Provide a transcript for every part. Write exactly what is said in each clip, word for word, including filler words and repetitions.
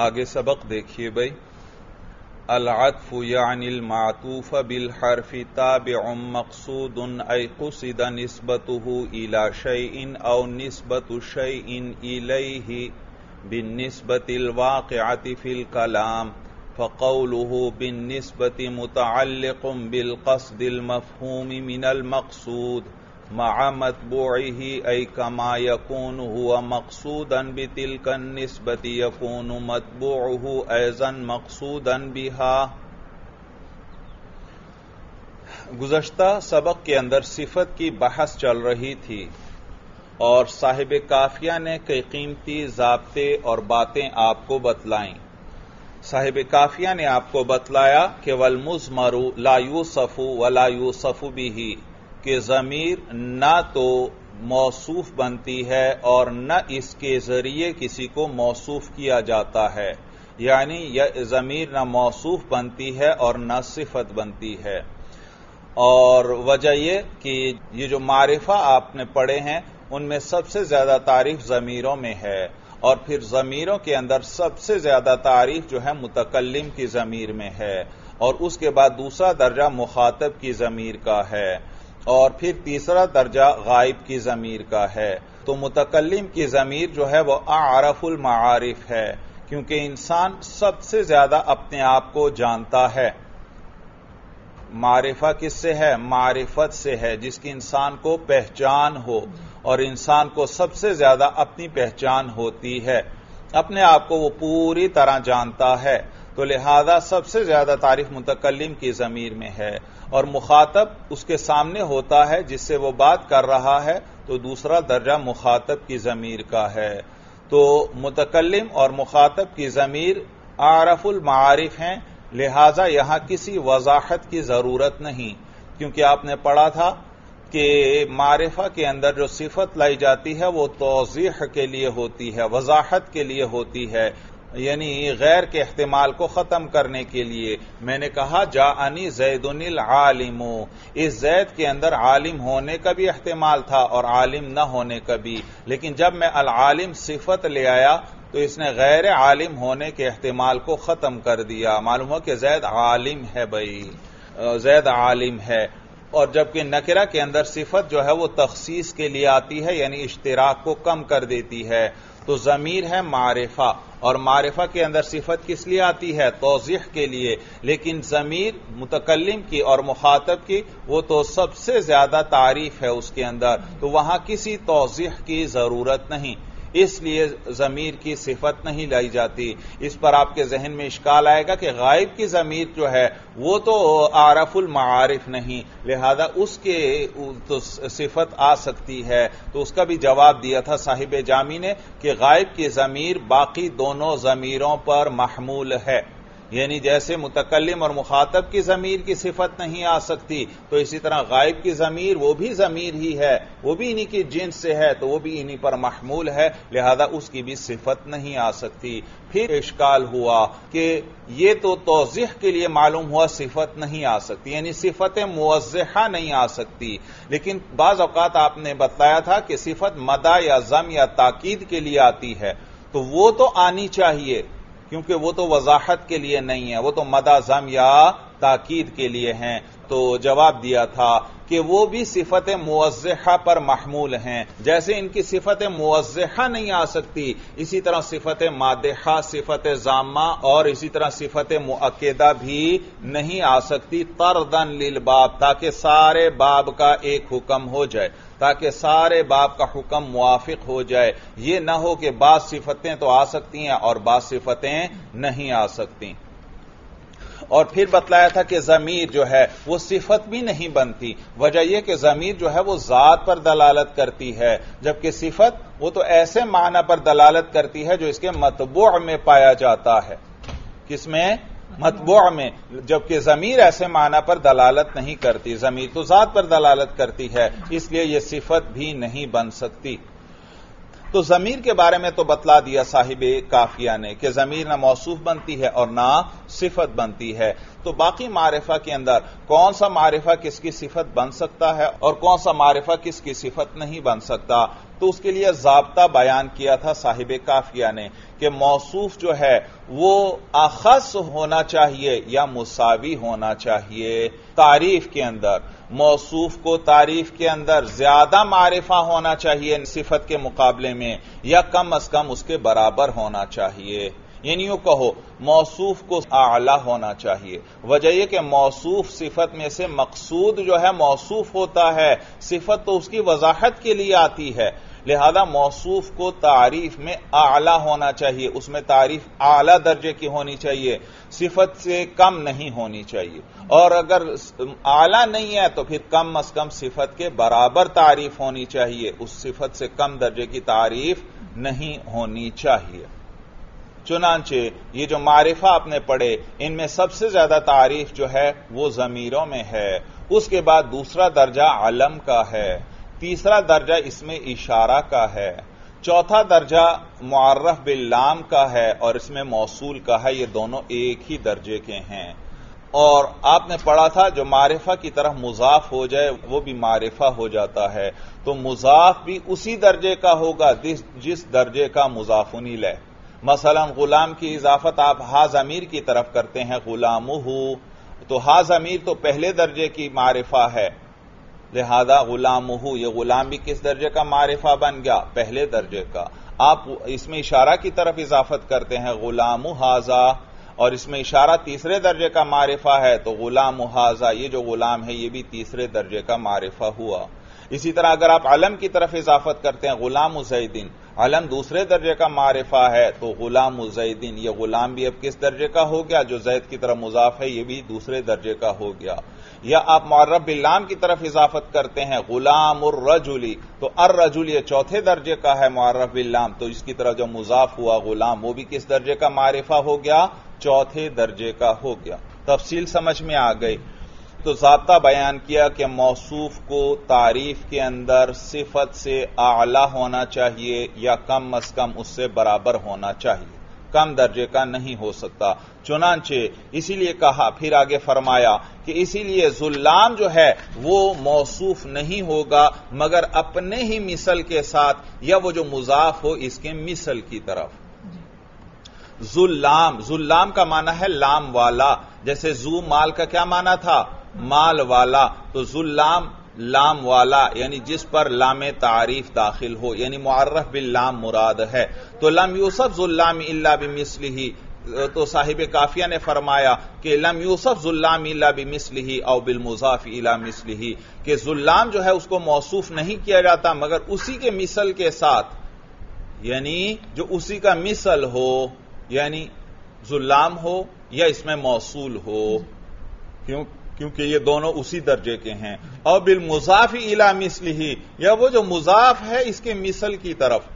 आगे सबक देखिए भाई। अल-अत्फ़ यानिल मातूफ़ बिल हर्फ़ि ताबिउम मक़सूदुन ऐ क़ुसिद निस्बतुहु इला शैइन औ निस्बतु शैइन इलैहि बिन्निस्बतिल वाक़िअति फ़िल कलाम फ़क़ौलुहु बिन्निस्बति मुतअल्लिक़ुम बिल क़स्दिल मफ़हूमि मिनल मक़सूद मअ मतबूइहि ऐ कमा यकूनु हुवा मक़सूदन बितिल्कन निस्बति यकूनु मतबूउहु ऐज़न मक़सूदन बिहा। गुज़श्ता सबक के अंदर सिफत की बहस चल रही थी और साहिब काफिया ने कई कीमती ज़ाब्ते और बातें आपको बतलाईं। साहिब काफिया ने आपको बतलाया कि वलमुज़मरु ला यूसफ़ु वला यूसफ़ु बिही, कि ज़मीर न तो मौसूफ बनती है और न इसके ज़रिए किसी को मौसूफ किया जाता है, यानी यह ज़मीर न मौसूफ बनती है और न सिफत बनती है। और वजह यह कि ये जो मारिफा आपने पढ़े हैं उनमें सबसे ज़्यादा तारीफ ज़मीरों में है, और फिर ज़मीरों के अंदर सबसे ज़्यादा तारीफ जो है मुतकल्लिम की ज़मीर में है, और उसके बाद दूसरा दर्जा मुखातब की ज़मीर का है, और फिर तीसरा दर्जा गायब की ज़मीर का है। तो मुतकल्लिम की ज़मीर जो है वह आरफुल माआरिफ है, क्योंकि इंसान सबसे ज्यादा अपने आप को जानता है। मारिफा किससे है? मारिफत से है, जिसकी इंसान को पहचान हो, और इंसान को सबसे ज्यादा अपनी पहचान होती है, अपने आप को वो पूरी तरह जानता है। तो लिहाजा सबसे ज्यादा तारीफ मुतकल्लिम की ज़मीर में है, और मुखातब उसके सामने होता है जिससे वो बात कर रहा है, तो दूसरा दर्जा मुखातब की ज़मीर का है। तो मुतकल्लिम और मुखातब की ज़मीर आरफुल माआरिफ हैं, लिहाजा यहाँ किसी वजाहत की ज़रूरत नहीं, क्योंकि आपने पढ़ा था कि मारिफा के अंदर जो सिफत लाई जाती है वो तौज़ीह के लिए होती है, वजाहत के लिए होती है, यानी गैर के इहतमाल को ख़त्म करने के लिए। मैंने कहा जाअनी ज़ैदुनिल आलिमु, इस जैद के अंदर आलिम होने का भी इहतमाल था और आलिम न होने का भी, लेकिन जब मैं अल आलिम सिफत ले आया तो इसने गैर आलिम होने के इहतमाल को ख़त्म कर दिया। मालूम हो कि जैद आलिम है भाई, जैद आलिम है। और जबकि नकिरा के अंदर सिफत जो है वो तख़सीस के लिए आती है, यानी इश्तिराक को कम कर देती है। तो ज़मीर है मारिफा, और मारिफा के अंदर सिफत किस लिए आती है? तौज़ीह के लिए। लेकिन ज़मीर मुतकल्लिम की और मुखातब की वो तो सबसे ज्यादा तारीफ है उसके अंदर, तो वहां किसी तौज़ीह की जरूरत नहीं, इसलिए ज़मीर की सिफत नहीं लाई जाती। इस पर आपके जहन में इश्काल आएगा कि गायब की ज़मीर जो है वो तो आरफुल माआरिफ नहीं, लिहाजा उसके तो सिफत आ सकती है। तो उसका भी जवाब दिया था साहिब जामी ने कि गायब की ज़मीर बाकी दोनों ज़मीरों पर महमूल है, यानी जैसे मुतकल्लिम और मुखातब की ज़मीर की सिफत नहीं आ सकती, तो इसी तरह गायब की ज़मीर वो भी ज़मीर ही है, वो भी इन्हीं की जिन्स से है, तो वो भी इन्हीं पर महमूल है, लिहाजा उसकी भी सिफत नहीं आ सकती। फिर इश्काल हुआ कि ये तो तौज़ीह के लिए मालूम हुआ सिफत नहीं आ सकती, यानी सिफत मुवज़्ज़हा नहीं आ सकती। लेकिन बाज़ औक़ात आपने बताया था कि सिफत मदा या ज़म या ताकीद के लिए आती है, तो वो तो आनी चाहिए, क्योंकि वो तो वजाहत के लिए नहीं है, वो तो मदाज़म या ताकीद के लिए हैं। तो जवाब दिया था कि वो भी सिफत मुवज़्ज़हा पर महमूल हैं, जैसे इनकी सिफत मुवज़्ज़हा नहीं आ सकती, इसी तरह सिफत मादहा, सिफत ज़ामा और इसी तरह सिफत मुअक्कदा भी नहीं आ सकती, तरदन लिल बाब, ताकि सारे बाब का एक हुक्म हो जाए, ताकि सारे बाब का हुक्म मुआफिक हो जाए। ये ना हो कि बाज़ सिफतें तो आ सकती हैं और बाज़ सिफतें नहीं आ सकती। और फिर बतलाया था कि ज़मीर जो है वो सिफत भी नहीं बनती, वजह यह कि ज़मीर जो है वो ज़ात पर दलालत करती है, जबकि सिफत वो तो ऐसे माना पर दलालत करती है जो इसके मतबूअ में पाया जाता है। किसमें? मतबूअ में। जबकि ज़मीर ऐसे माना पर दलालत नहीं करती, ज़मीर तो ज़ात पर दलालत करती है, इसलिए यह सिफत भी नहीं बन सकती। तो ज़मीर के बारे में तो बतला दिया साहिब काफिया ने कि ज़मीर ना मौसूफ बनती है और ना सिफत बनती है। तो बाकी मारिफा के अंदर कौन सा मारिफा किसकी सिफत बन सकता है और कौन सा मारिफा किसकी सिफत नहीं बन सकता, तो उसके लिए ज़ाब्ता बयान किया था साहिब काफिया ने कि मौसूफ जो है वो अखस होना चाहिए या मुसावी होना चाहिए। तारीफ के अंदर मौसूफ को तारीफ के अंदर ज्यादा मारिफा होना चाहिए सिफत के मुकाबले में, या कम अज कम उसके बराबर होना चाहिए। यानी यूं कहो मौसूफ को आला होना चाहिए। वजह यह कि मौसूफ सिफत में से मकसूद जो है मौसूफ होता है, सिफत तो उसकी वजाहत के लिए आती है, लिहाजा मौसूफ को तारीफ में आला होना चाहिए, उसमें तारीफ आला दर्जे की होनी चाहिए, सिफत से कम नहीं होनी चाहिए। और अगर आला नहीं है तो फिर कम अज कम सिफत के बराबर तारीफ होनी चाहिए, उस सिफत से कम दर्जे की तारीफ नहीं होनी चाहिए। चुनांचे ये जो मारिफा आपने पढ़े इनमें सबसे ज्यादा तारीफ जो है वो जमीरों में है, उसके बाद दूसरा दर्जा अलम का है, तीसरा दर्जा इसमें इशारा का है, चौथा दर्जा मुअर्रफ बिल्लाम का है और इसमें मौसूल का है। ये दोनों एक ही दर्जे के हैं। और आपने पढ़ा था जो मारिफा की तरफ मुजाफ हो जाए वो भी मारिफा हो जाता है, तो मुजाफ भी उसी दर्जे का होगा जिस दर्जे का मुजाफुन इलैह। मसलन गुलाम की इजाफत आप हा ज़मीर की तरफ करते हैं, गुलामुहू, तो हा ज़मीर तो पहले दर्जे की मारिफा है, लिहाजा गुलामुहू, ये गुलाम भी किस दर्जे का मारिफा बन गया? पहले दर्जे का। आप इसमें इशारा की तरफ इजाफत करते हैं गुलामु हाजा, और इसमें इशारा तीसरे दर्जे का मारिफा है, तो गुलामु हाजा, ये जो गुलाम है ये भी तीसरे दर्जे का मारिफा हुआ। इसी तरह अगर आप अलम की तरफ इजाफत करते हैं गुलाम ज़ैदिन, अलम दूसरे दर्जे का मारिफा है, तो गुलाम ज़ैदिन, यह गुलाम भी अब किस दर्जे का हो गया? जो जैद की तरफ मुजाफ है ये भी दूसरे दर्जे का हो गया। या आप मुअर्रफ बिल्लाम की तरफ इजाफत करते हैं गुलाम उर रजुली, तो अर रजुल ये चौथे दर्जे का है मुअर्रफ बिल्लाम, तो इसकी तरफ जो मुजाफ हुआ गुलाम वो भी किस दर्जे का मारिफा हो गया? चौथे दर्जे का हो गया। तफसील समझ में आ गई। तो ज़ाब्ता बयान किया कि मौसूफ को तारीफ के अंदर सिफत से आला होना चाहिए या कम अज कम उससे बराबर होना चाहिए, कम दर्जे का नहीं हो सकता। चुनांचे इसीलिए कहा, फिर आगे फरमाया कि इसीलिए जुल्लाम जो है वो मौसूफ नहीं होगा मगर अपने ही मिसल के साथ, या वो जो मुजाफ हो इसके मिसल की तरफ। जुल्लाम, जुल्लाम का माना है लाम वाला, जैसे जू माल का क्या माना था? माल वाला, तो जुल्लाम लाम वाला, यानी जिस पर लामे तारीफ दाखिल हो, यानी मुअर्रफ बिल्लाम मुराद है। तो लम यूसफ जुल्लाम इल्ला बिमिस्लिही, तो साहिब काफिया ने फरमाया कि लम यूसफ जुल्लाम इल्ला बिमिस्लिही औ बिल मुजाफ इला मिस्लिही, कि जुल्लाम जो है उसको मौसूफ नहीं किया जाता मगर उसी के मिसल के साथ, यानी जो उसी का मिसल हो, यानी जुल्लाम हो या इसमें मौसूल हो, क्यों क्योंकि ये दोनों उसी दर्जे के हैं। और बिल मुजाफ इला मिस्लिही, या वो जो मुजाफ है इसके मिसल की तरफ,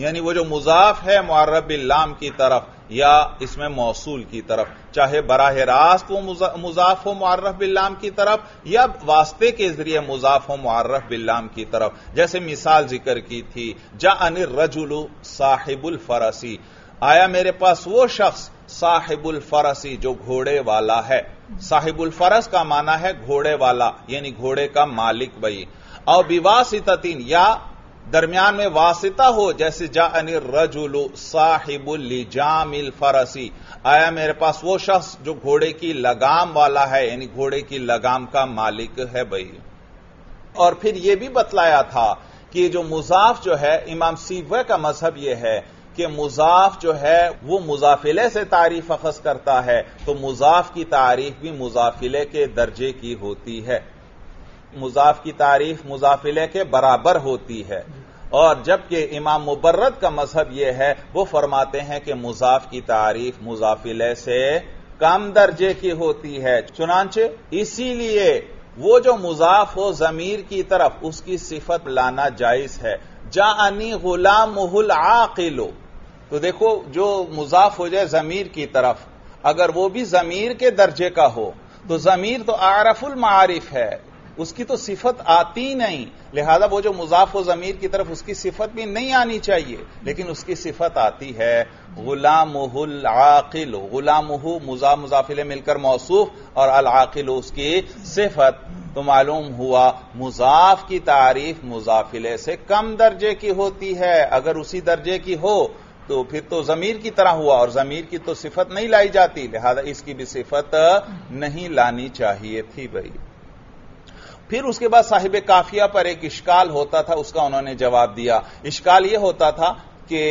यानी वो जो मुजाफ है मुअर्रफ बिल्लाम की तरफ या इसमें मौसूल की तरफ, चाहे बराह रास्त वो मुजा, मुजाफ हो मुअर्रफ बिल्लाम की तरफ या वास्ते के जरिए मुजाफ हो मुअर्रफ बिल्लाम की तरफ। जैसे मिसाल जिक्र की थी, जा अनिर रजुलु साहिबुल फरसी, आया मेरे पास वो शख्स साहिबुल फरसी जो घोड़े वाला है। साहिबुल फरस का माना है घोड़े वाला, यानी घोड़े का मालिक भाई। और बिवासिततीन, या दरमियान में वासिता हो, जैसे जा अनिर रजुलु साहिबुल लिजामिल फरसी, आया मेरे पास वो शख्स जो घोड़े की लगाम वाला है, यानी घोड़े की लगाम का मालिक है भाई। और फिर यह भी बतलाया था कि जो मुजाफ जो है, इमाम सीवे का मजहब यह है कि मुजाफ जो है वो मुजाफिले से तारीफ अखज़ करता है, तो मुजाफ की तारीफ भी मुजाफिले के दर्जे की होती है, मुजाफ की तारीफ मुजाफिले के बराबर होती है। और जबकि इमाम मुबर्रद का मजहब यह है, वो फरमाते हैं कि मुजाफ की तारीफ मुजाफिले से कम दर्जे की होती है। चुनांचे इसीलिए वो जो मुजाफ हो जमीर की तरफ उसकी सिफत लाना जायज है। जा अनी गुलामुहुल आकिलो, तो देखो जो मुजाफ हो जाए जमीर की तरफ, अगर वो भी जमीर के दर्जे का हो, तो जमीर तो आरफुल मारिफ है, उसकी तो सिफत आती नहीं, लिहाजा वो जो मुजाफ हो जमीर की तरफ उसकी सिफत भी नहीं आनी चाहिए, लेकिन उसकी सिफत आती है गुलामुहुल आकिल। गुलामुहु मुजा मुजाफिले मिलकर मौसूफ, और अल आकिल उसकी सिफत। तो मालूम हुआ मुजाफ की तारीफ मुजाफिले से कम दर्जे की होती है। अगर उसी दर्जे की हो तो फिर तो जमीर की तरह हुआ, और जमीर की तो सिफत नहीं लाई जाती, लिहाजा इसकी भी सिफत नहीं लानी चाहिए थी भाई। फिर उसके बाद साहिब काफिया पर एक इश्काल होता था, उसका उन्होंने जवाब दिया। इश्काल यह होता था कि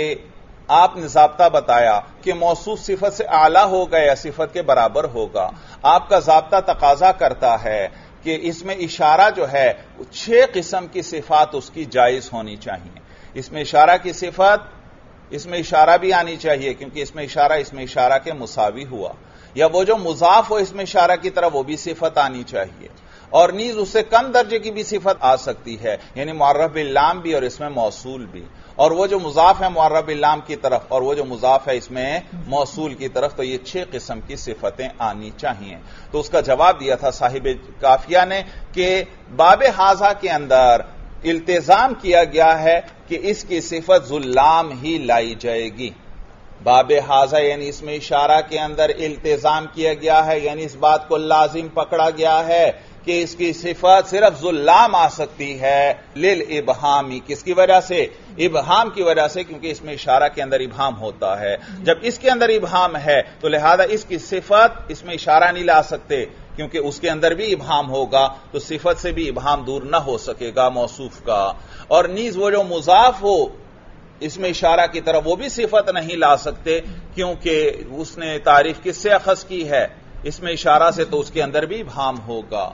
आपने ज़ाब्ता बताया कि मौसूफ सिफत से आला होगा या सिफत के बराबर होगा। आपका ज़ाब्ता तकाजा करता है कि इसमें इशारा जो है छह किस्म की सिफात उसकी जायज होनी चाहिए। इसमें इशारा की सिफत, इसमें इशारा भी आनी चाहिए क्योंकि इसमें इशारा इसमें इशारा के मुसावी हुआ, या वो जो मुजाफ हो इसमें इशारा की तरह वो भी सिफत आनी चाहिए, और नीज उससे कम दर्जे की भी सिफत आ सकती है, यानी मुअर्रफ बिल्लाम भी और इसमें मौसूल भी, और वो जो मुजाफ है मुअर्रफ बिल्लाम की तरफ और वो जो मुजाफ है इसमें मौसूल की तरफ। तो ये छह किस्म की सिफतें आनी चाहिए। तो उसका जवाब दिया था साहिब काफिया ने कि बाब हाजा के अंदर इल्तिजाम किया गया है कि इसकी सिफत जुल्लाम ही लाई जाएगी। बाब हाजा यानी इसमें इशारा के अंदर इल्तिजाम किया गया है, यानी इस बात को लाजिम पकड़ा गया है कि इसकी सिफत सिर्फ जुल्लाम आ सकती है लिल इबहामी। किसकी वजह से? इबहाम की वजह से, क्योंकि इसमें इशारा के अंदर इबहाम होता है। जब इसके अंदर इबहाम है तो लिहाजा इसकी सिफत इसमें इशारा नहीं ला सकते क्योंकि उसके अंदर भी इबहाम होगा, तो सिफत से भी इबहाम दूर न हो सकेगा मौसूफ का। और नीज वो जो मुजाफ हो इसमें इशारा की तरफ वो भी सिफत नहीं ला सकते क्योंकि उसने तारीफ किससे अखज की है? इसमें इशारा से, तो उसके अंदर भी इबहाम होगा।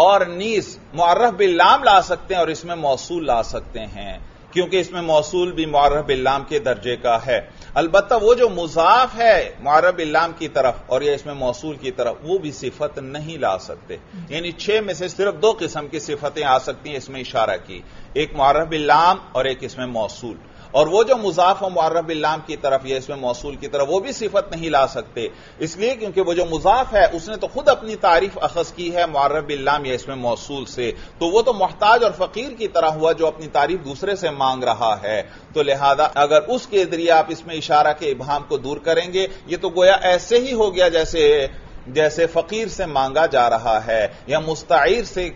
और नीज मुअर्रफ बिल्लाम ला सकते हैं और इसमें मौसूल ला सकते हैं क्योंकि इसमें मौसूल भी मुअर्रफ बिल्लाम के दर्जे का है। अलबत्ता वो जो मुजाफ है मुअर्रफ बिल्लाम की तरफ और यह इसमें मौसूल की तरफ वो भी सिफत नहीं ला सकते। यानी छह में से सिर्फ दो किस्म की सिफतें आ सकती हैं इसमें इशारा की, एक मुअर्रफ बिल्लाम और एक इसमें मौसूल। और वो जो मुजाफ और मुअर्रफ बिल्लाम की तरफ या इसमें मौसूल की तरफ वो भी सिफत नहीं ला सकते, इसलिए क्योंकि वो जो मुजाफ है उसने तो खुद अपनी तारीफ अखज की है मुअर्रफ बिल्लाम या इसमें मौसूल से, तो वो तो मोहताज और फकीर की तरह हुआ जो अपनी तारीफ दूसरे से मांग रहा है। तो लिहाजा अगर उसके जरिए आप इसमें इशारा के इबहाम को दूर करेंगे, ये तो गोया ऐसे ही हो गया जैसे जैसे फकीर से मांगा जा रहा है या मुस्ताइर से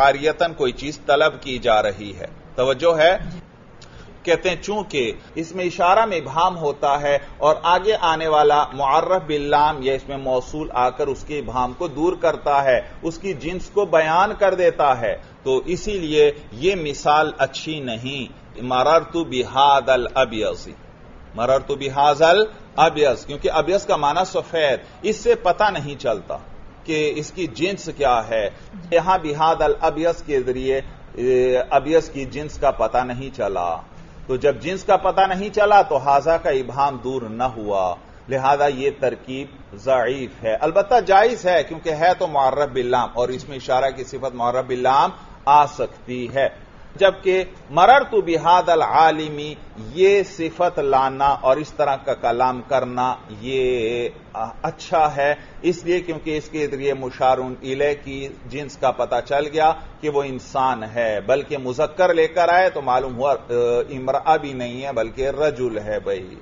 आरियतन कोई चीज तलब की जा रही है। तवज्जो है। कहते हैं चूंकि इसमें इशारा में इबहाम होता है और आगे आने वाला मुअर्रफ बिल्लाम या इसमें मौसूल आकर उसके इबहाम को दूर करता है, उसकी जिन्स को बयान कर देता है, तो इसीलिए यह मिसाल अच्छी नहीं। मररतु बिहादल अबयसी, मररतु बिहादल अबयस, क्योंकि अबयस का माना सफेद, इससे पता नहीं चलता कि इसकी जिन्स क्या है। यहां बिहादल अबयस के जरिए अबयस की जिन्स का पता नहीं चला, तो जब जिन्स का पता नहीं चला तो हाजा का इबहाम दूर न हुआ, लिहाजा यह तरकीब ज़ईफ है। अलबत्ता जायज है क्योंकि है तो मुअर्रफ बिल्लाम और इसमें इशारा की सिफत मुअर्रफ बिल्लाम आ सकती है। जबकि मररतु बिहादल आलिमी ये सिफत लाना और इस तरह का कलाम करना ये अच्छा है, इसलिए क्योंकि इसके जरिए मुशारुन इले की जिन्स का पता चल गया कि वो इंसान है, बल्कि मुजक्कर लेकर आए तो मालूम हुआ इमरा भी नहीं है बल्कि रजुल है। भाई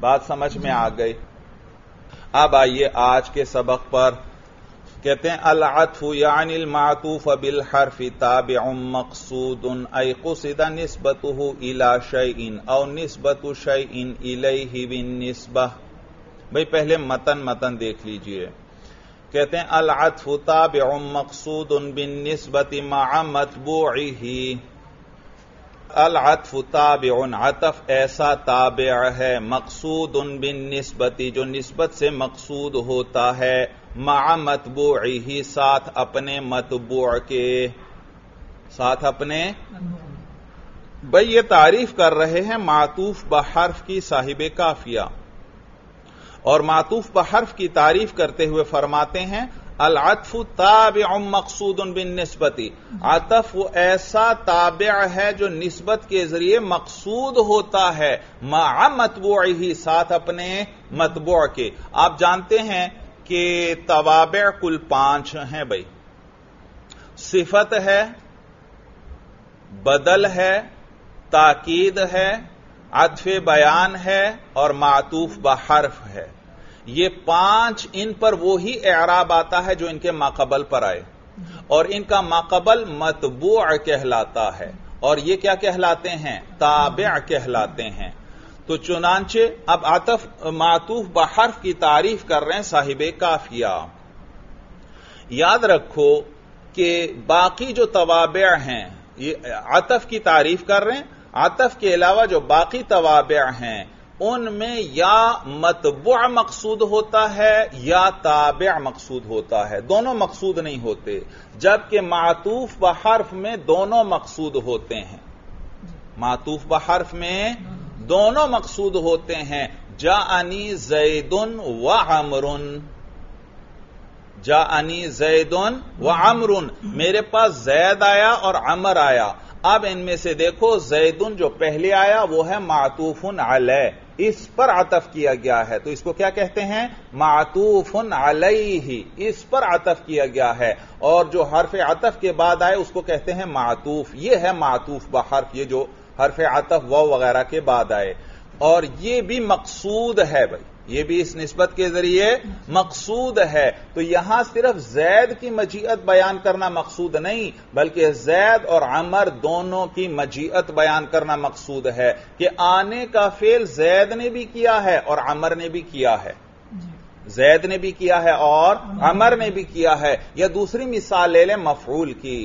बात समझ में आ गई। अब आइए आज के सबक पर। कहते हैं अल अत्फु यानी अल मातूफ बिल हर्फ ताबिउम मक़सूदुन अय क़ुसिदा निस्बतुहु इला शैइन औ निस्बतु शैइन इलैहि बिन्निस्बह। भाई पहले मतन मतन देख लीजिए। कहते हैं अल अत्फु ताबिउम मक़सूदुन बिन्निस्बति मअ मतबूइही। अल अत्फ ताबिउन, अतफ ऐसा ताबिअ है, मक़सूदुन बिन्निस्बति जो निस्बत से मक़सूद होता है, मअ मतबूइही साथ अपने मतबू के, साथ अपने। भाई ये तारीफ कर रहे हैं मातूफ बहर्फ की साहिब काफिया, और मातूफ बहर्फ की तारीफ करते हुए फरमाते हैं अल अत्फु ताबिउम मक़सूदुन बिन्निस्बति, अतफ वो ऐसा ताबिअ है जो निस्बत के जरिए मक़सूद होता है, मअ मतबूइही साथ अपने मतबू के। आप जानते हैं के तवाबे कुल पांच हैं भाई, सिफत है, बदल है, ताकीद है, अतफ़े बयान है और मातूफ बहर्फ है। ये पांच, इन पर वो ही एराब आता है जो इनके माकबल पर आए। और इनका माकबल मतबूअ कहलाता है और ये क्या कहलाते हैं, ताबिअ कहलाते हैं। तो चुनांचे अब आतफ मातूफ बहर्फ की तारीफ कर रहे हैं साहिबे काफिया। याद रखो कि बाकी जो तवाबिअ हैं ये आतफ की तारीफ कर रहे हैं, आतफ के अलावा जो बाकी तवाबिअ हैं उनमें या मतबूअ मकसूद होता है या ताबिअ मकसूद होता है, दोनों मकसूद नहीं होते, जबकि मातूफ व हर्फ में दोनों मकसूद होते हैं। मातूफ व हर्फ में दोनों मकसूद होते हैं। जाअनी जैदुन व अमरुन, जाअनी जैदुन व अमरुन, मेरे पास जैद आया और अमर आया। अब इनमें से देखो जैदुन जो पहले आया वो है मातूफुन अलैह, इस पर आतफ किया गया है, तो इसको क्या कहते हैं, मातूफुन अलैहि, इस पर आतफ किया गया है। और जो हर्फ आतफ के बाद आए उसको कहते हैं मातूफ। ये है मातूफ ब हर्फ, ये जो हर्फ आतफ व वगैरह के बाद आए, और ये भी मकसूद है भाई, ये भी इस निस्बत के जरिए मकसूद है। तो यहां सिर्फ जैद की मजीअत बयान करना मकसूद नहीं, बल्कि जैद और अमर दोनों की मजीअत बयान करना मकसूद है कि आने का फेल जैद ने भी किया है और अमर ने भी किया है, जैद ने भी किया है और अमर ने भी किया है। या दूसरी मिसाल ले लें मफऊल की,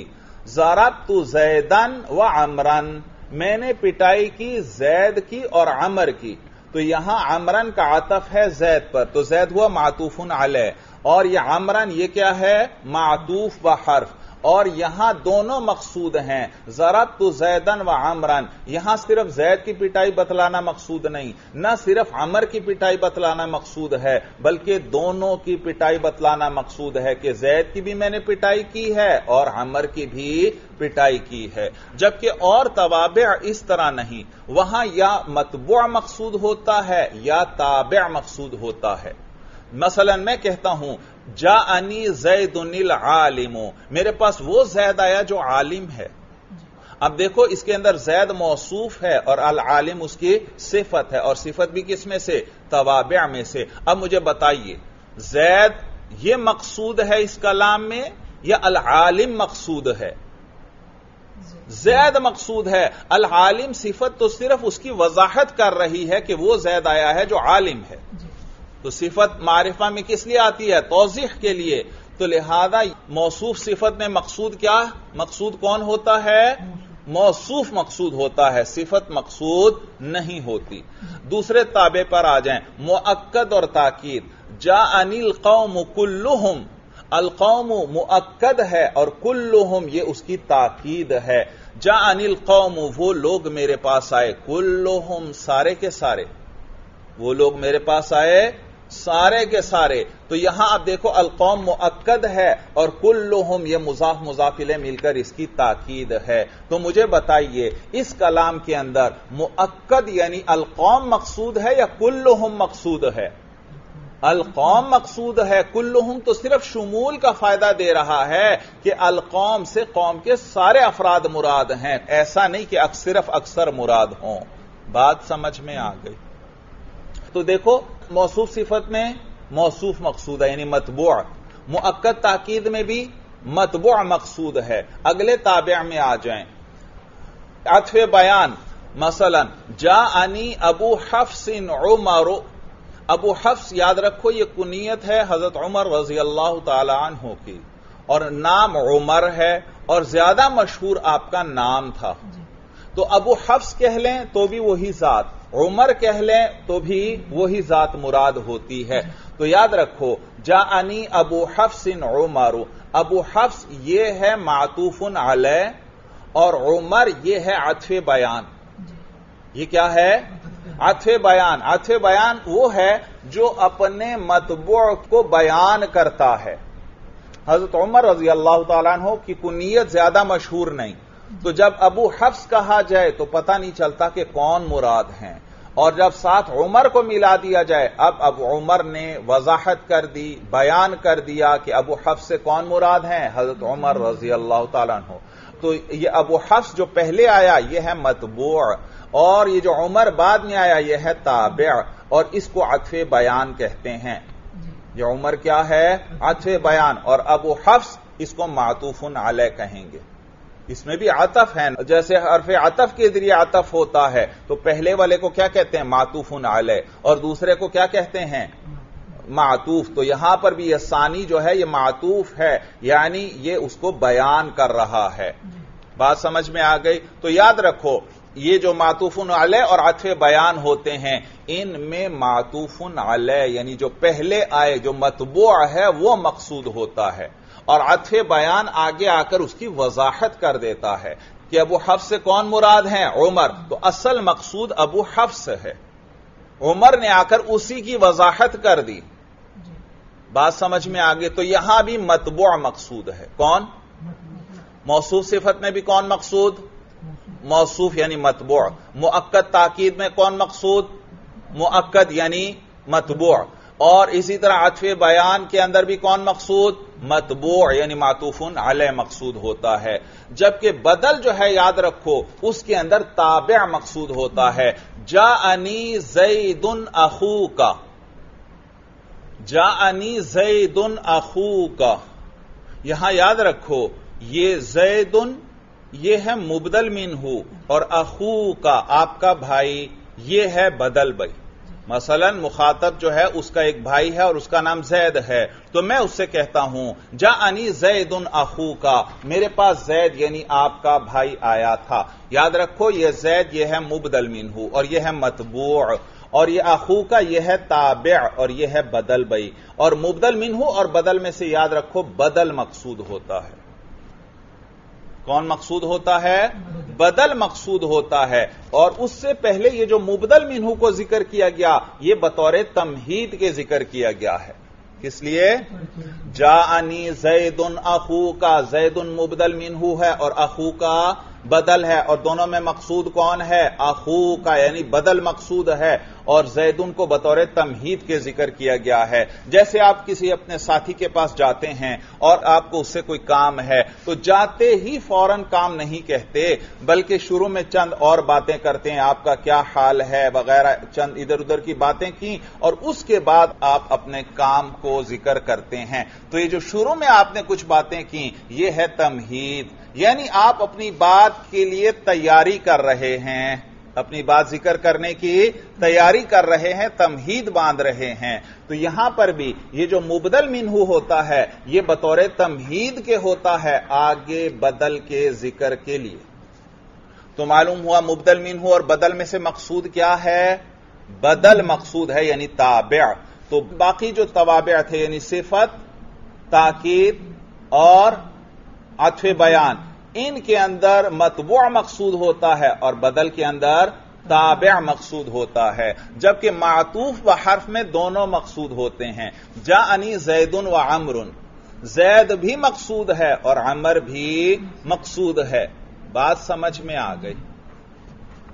ज़रबतु जैदन व अमरन, मैंने पिटाई की जैद की और अमर की। तो यहां अमरन का आतफ है जैद पर, तो जैद हुआ मातूफुन अलैह, और यह अमरन ये क्या है, मातूफ व हर्फ, और यहां दोनों मकसूद हैं। ज़रबतु जैदन व अमरन, यहां सिर्फ जैद की पिटाई बतलाना मकसूद नहीं, न सिर्फ अमर की पिटाई बतलाना मकसूद है, बल्कि दोनों की पिटाई बतलाना मकसूद है कि जैद की भी मैंने पिटाई की है और अमर की भी पिटाई की है। जबकि और तवाबिअ इस तरह नहीं, वहां या मतबूअ मकसूद होता है या ताबिअ मकसूद होता है। मसलन मैं कहता हूं जाअनी ज़ैदुनिल आलिमो, मेरे पास वो जैद आया जो आलिम है। अब देखो इसके अंदर जैद मौसूफ है और अल आलिम उसकी सिफत है, और सिफत भी किसमें से, तवाबिअ में से। अब मुझे बताइए जैद ये मकसूद है इस कलाम में या अल आलिम मकसूद है? जैद मकसूद है, अल आलिम सिफत तो सिर्फ उसकी वजाहत कर रही है कि वो जैद आया है जो आलिम है। तो सिफत मारिफा में किस लिए आती है, तौज़ीह के लिए। तो लिहाजा मौसूफ सिफत में मकसूद क्या, मकसूद कौन होता है, मौसूफ मकसूद होता है, सिफत मकसूद नहीं होती। दूसरे ताबे पर आ जाएं, मुअक्कद और ताकीद। जाअनिल कौम कुल्लुहुम, अल कौम मुअक्कद है और कुल्लुहुम ये उसकी ताकीद है। जाअनिल कौम, वो लोग मेरे पास आए, कुल्लुहुम सारे के सारे, वो लोग मेरे पास आए सारे के सारे। तो यहां आप देखो अल कौम मुअक्कद है और कुल्लुहुम ये मुजाफ मुजाफिले मिलकर इसकी ताकीद है। तो मुझे बताइए इस कलाम के अंदर मुअक्कद यानी अल कौम मकसूद है या कुल्लुहुम मकसूद है? अल कौम मकसूद है, कुल्लुहुम तो सिर्फ शुमूल का फायदा दे रहा है कि अल कौम से कौम के सारे अफराद मुराद हैं, ऐसा नहीं कि सिर्फ अक्सर मुराद हों। बात समझ में आ गई? तो देखो मौसूफ सिफत में मौसूफ मकसूद है यानी मतबूअ, मुअक्कद ताकीद में भी मतबूअ मकसूद है। अगले ताबिअ में आ जाएं, अत्फ़े बयान। मसलन जाअनी अबू हफ्स उमर, अबू हफ्स याद रखो ये कुनियत है हजरत उमर रजी अल्लाह ताला अन्हु की, और नाम उमर है और ज्यादा मशहूर आपका नाम था। तो अबू हफ्स कह लें तो भी वही जात, उमर कह लें तो भी वही जात मुराद होती है। तो याद रखो जाअनी अबू हफ्स उमर, अबू हफ्स ये है मातूफुन अलैह और उमर ये है आतफ़े बयान। ये क्या है, आतफ़े बयान। आतफ़े बयान वो है जो अपने मतबूअ को बयान करता है। हजरत उमर रजी अल्लाह ताला अन्हु की कुनियत ज्यादा मशहूर नहीं, तो जब अबू हफ्स कहा जाए तो पता नहीं चलता कि कौन मुराद हैं, और जब साथ उमर को मिला दिया जाए अब अब उमर ने वजाहत कर दी, बयान कर दिया कि अबू हफ्स से कौन मुराद हैं, हजरत उमर रजी अल्लाह ताला अन्हु। तो ये अबू हफ्स जो पहले आया ये है मतबूअ, और ये जो उमर बाद में आया ये है ताबिअ, और इसको अत्फ़े बयान कहते हैं। ये उमर क्या है, अत्फ़े बयान, और अबू हफ्स इसको मातूफुन अलैह कहेंगे। इसमें भी आतफ है, जैसे हर्फ आतफ के जरिए आतफ होता है तो पहले वाले को क्या कहते हैं, मातूफुन अलैह, और दूसरे को क्या कहते हैं, मातूफ। तो यहां पर भी यह सानी जो है यह मातूफ है, यानी यह उसको बयान कर रहा है। बात समझ में आ गई। तो याद रखो ये जो मातूफुन अलैह और आतफ़े बयान होते हैं, इनमें मातूफुन अलैह यानी जो पहले आए जो मतबूअ है वो मकसूद होता है, और आतफ़े बयान आगे आकर उसकी वजाहत कर देता है कि अबू हफ्स से कौन मुराद हैं, उमर। तो असल मकसूद अबू हफ्स है, उमर ने आकर उसी की वजाहत कर दी। बात समझ में आ गई। तो यहां भी मतबूअ मकसूद है, कौन, मौसूफ सिफत में भी कौन मकसूद, मौसूफ यानी मतबूअ। मुअक्कद ताकीद में कौन मकसूद, मुअक्कद यानी मतबूअ। और इसी तरह आतफ़े बयान के अंदर भी कौन मकसूद, मतबूअ यानी मातूफुन अलैह मकसूद होता है। जबकि बदल जो है याद रखो उसके अंदर ताबे मकसूद होता है। जाअनी ज़ैदुन अखूका, जाअनी ज़ैदुन अखूका, यहां याद रखो ये ज़ैदुन ये है मुबदल मिनहू, और अखूका आपका भाई ये है बदल भाई। मसलन मुखातब जो है उसका एक भाई है और उसका नाम जैद है, तो मैं उससे कहता हूं जाअनी ज़ैदुन अखूका, मेरे पास जैद यानी आपका भाई आया था। याद रखो यह जैद यह है मुबदल मिनहू और यह है मतबूअ, और यह अखूका यह है ताबे और यह है बदल बई। और मुबदल मिनहू और बदल में से याद रखो बदल मकसूद होता है, कौन मकसूद होता है, बदल मकसूद होता है। और उससे पहले ये जो मुबदल मिनहू को जिक्र किया गया ये बतौर तमहीद के जिक्र किया गया है। इसलिए जाअनी ज़ैदुन अखूका, ज़ैदुन मुबदल मिनहू है और अखूका बदल है, और दोनों में मकसूद कौन है, अखूका यानी बदल मकसूद है। और ज़ैदुन को बतौर तमहीद के जिक्र किया गया है। जैसे आप किसी अपने साथी के पास जाते हैं और आपको उससे कोई काम है, तो जाते ही फौरन काम नहीं कहते, बल्कि शुरू में चंद और बातें करते हैं, आपका क्या हाल है वगैरह, चंद इधर उधर की बातें की, और उसके बाद आप अपने काम को जिक्र करते हैं। तो ये जो शुरू में आपने कुछ बातें की ये है तमहीद, यानी आप अपनी बात के लिए तैयारी कर रहे हैं, अपनी बात जिक्र करने की तैयारी कर रहे हैं, तमहीद बांध रहे हैं। तो यहां पर भी ये जो मुबदल मिनहू होता है ये बतौर तमहीद के होता है आगे बदल के जिक्र के लिए। तो मालूम हुआ मुबदल मिनहू और बदल में से मकसूद क्या है, बदल मकसूद है यानी ताबे। तो बाकी जो तवाबे थे यानी सिफत, ताकीद और आतफ़े बयान, इनके अंदर मतबूअ मकसूद होता है और बदल के अंदर ताबे मकसूद होता है। जबकि मातूफ व हर्फ में दोनों मकसूद होते हैं। जाअनी ज़ैदुन व अम्रुन, जैद भी मकसूद है और अमर भी मकसूद है। बात समझ में आ गई।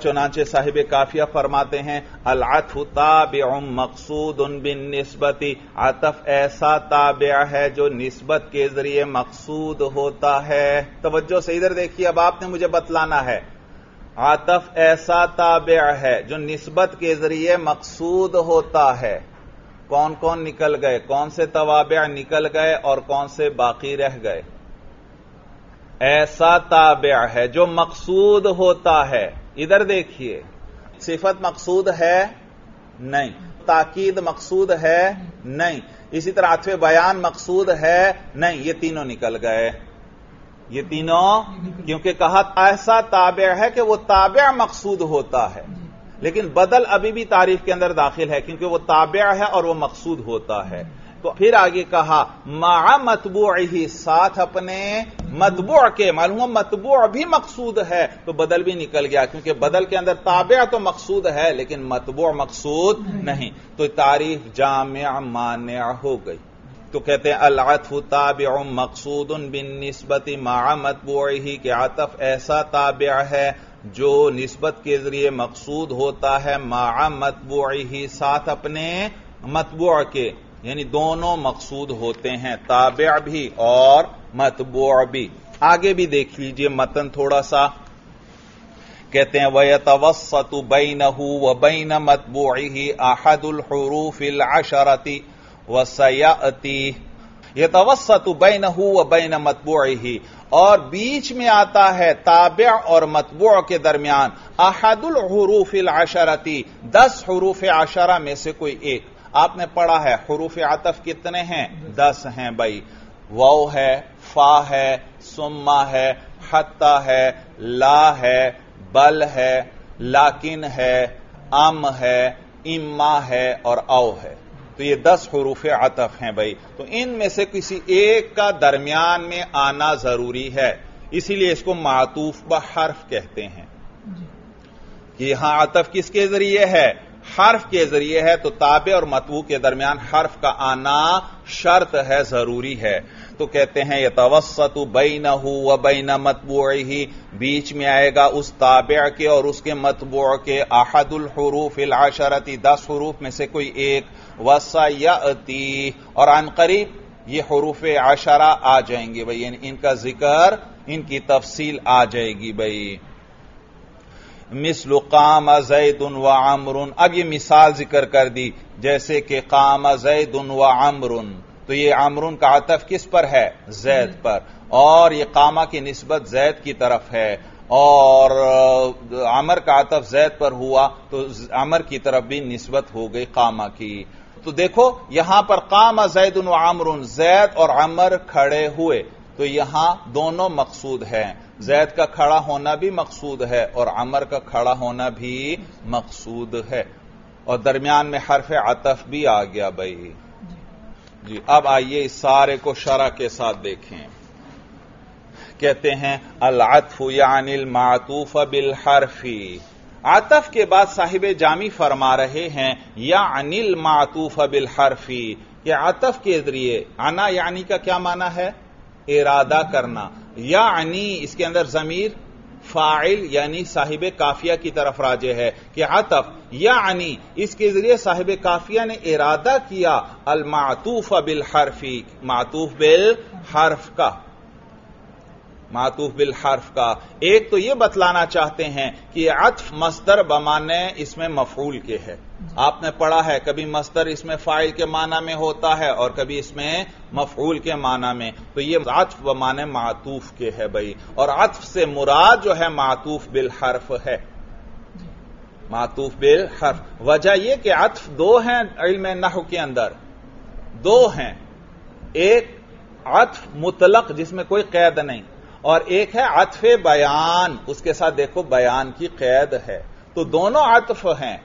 चुनांचे साहिब काफिया फरमाते हैं अल अत्फ़ु ताबिउम मकसूदुन बिन्निस्बति, आतफ ऐसा ताबिया है जो निस्बत के जरिए मकसूद होता है। तवज्जो से इधर देखिए, अब आपने मुझे बतलाना है आतफ ऐसा ताबिया है जो निस्बत के जरिए मकसूद होता है। कौन कौन निकल गए, कौन से तवाबिया निकल गए और कौन से बाकी रह गए। ऐसा ताबिया है जो मकसूद होता है, इधर देखिए सिफत मकसूद है नहीं, ताकीद मकसूद है नहीं, इसी तरह आतफ़े बयान मकसूद है नहीं, ये तीनों निकल गए, ये तीनों, क्योंकि कहा ऐसा ताबे है कि वो ताबे मकसूद होता है। लेकिन बदल अभी भी तारीफ के अंदर दाखिल है क्योंकि वो ताबे है और वो मकसूद होता है। तो फिर आगे कहा मा मतबूअही, साथ अपने मतबूअ के, मालूम मतबूअ भी मकसूद है तो बदल भी निकल गया, क्योंकि बदल के अंदर ताबे तो मकसूद है लेकिन मतबूअ मकसूद नहीं। तो तारीफ जामिअ मानिअ हो गई। तो कहते हैं अल अत्फ़ु ताबिउम मकसूदुन बिन्निस्बति मा मतबूअही, के आतफ ऐसा ताबे है जो निस्बत के जरिए मकसूद होता है मा मतबूअही, साथ अपने मतबूअ के, यानी दोनों मकसूद होते हैं, ताबे भी और मतबूअ भी। आगे भी देख लीजिए मतन थोड़ा सा, कहते हैं वयतवस्सतु बैनहु व बैन मतबूइहि अहदुल हुरूफिल अशरति व सयाती, यतवस्सतु बैनहु व बैन मतबूइही, और बीच में आता है ताबे और मतबूअ के दरमियान। अहदुल हुरूफिल अशरती, दस हुरूफ अशरा में से कोई एक। आपने पढ़ा है हुरूफ आतफ कितने हैं? दस हैं भाई। वाव है, फा है, सुम्मा है, हत्ता है, ला है, बल है, लाकिन है, अम है, इम्मा है और औ है। तो ये दस हुरूफ अतफ हैं भाई। तो इनमें से किसी एक का दरमियान में आना जरूरी है, इसीलिए इसको मातूफ ब हर्फ कहते हैं कि यहां अतफ किसके जरिए है? हर्फ के जरिए है। तो ताबे और मतबू के दरमियान हर्फ का आना शर्त है, जरूरी है। तो कहते हैं ये तवस्सतु बैनहु व बैन मतबूइही, बीच में आएगा उस ताबे के और उसके मतबू के। अहदुल हुरूफिल अशरती, दस हुरूफ में से कोई एक। वसयती, और अन करीब ये हुरूफ अशरा आ जाएंगे भाई, इनका जिक्र, इनकी तफसील आ जाएगी भाई। मिस्लु काम जैदुन व अमरुन, अब ये मिसाल जिक्र कर दी, जैसे कि काम जैदुन व अमरुन। तो ये अमरुन का आतफ किस पर है? जैद पर। और ये कामा की निस्बत जैद की तरफ है, और अमर का आतफ जैद पर हुआ तो अमर की तरफ भी निस्बत हो गई कामा की। तो देखो यहां पर काम जैदुन व अमरुन, जैद और अमर खड़े हुए, तो यहां दोनों मकसूद हैं। जैद का खड़ा होना भी मकसूद है और अमर का खड़ा होना भी मकसूद है, और दरमियान में हर्फ अतफ भी आ गया भाई जी। अब आइए इस सारे को शरह के साथ देखें। कहते हैं अल अतफ़ु यानिल मातूफ़ बिल हर्फी, आतफ के बाद साहिब जामी फरमा रहे हैं या अनिल मातूफ़ बिल हर्फी, कि आतफ के जरिए आना, यानी का क्या माना है? इरादा करना। यानी इसके अंदर जमीर फाइल यानी साहिब काफिया की तरफ राजे है कि आतफ यानी इसके जरिए साहिब काफिया ने इरादा किया अल मातूफ बिल हर्फी, मातूफ बिल हर्फ का, मातूफ बिल हर्फ का। एक तो यह बतलाना चाहते हैं कि अत्फ मस्तर बमाने इसमें मफूल के है। आपने पढ़ा है कभी मस्तर इसमें फाइल के माना में होता है और कभी इसमें मफूल के माना में। तो यह अत्फ बमाने मातूफ के है भाई, और अत्फ से मुराद जो है मातूफ बिल हर्फ है, मातूफ बिल हर्फ। वजह यह कि अत्फ दो हैं इल्म नहव के अंदर, दो हैं। एक अत्फ मुतलक जिसमें कोई कैद नहीं, और एक है अत्फ बयान, उसके साथ देखो बयान की कैद है। तो दोनों अत्फ हैं,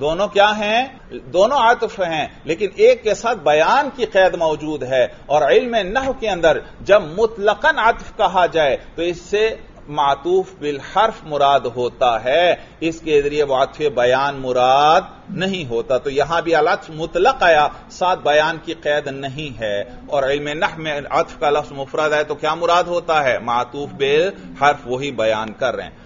दोनों क्या हैं? दोनों अत्फ हैं, लेकिन एक के साथ बयान की कैद मौजूद है। और इल्म नहव के अंदर जब मुतलकन अत्फ कहा जाए तो इससे मातूफ बिल हर्फ मुराद होता है, इसके जरिए वह अत्फ बयान मुराद नहीं होता। तो यहां भी अत्फ मुतलक आया, साथ बयान की कैद नहीं है। और इल्म नह में अत्फ का लफ्ज मुफरद है तो क्या मुराद होता है? मातूफ बिल हर्फ, वही बयान कर रहे हैं।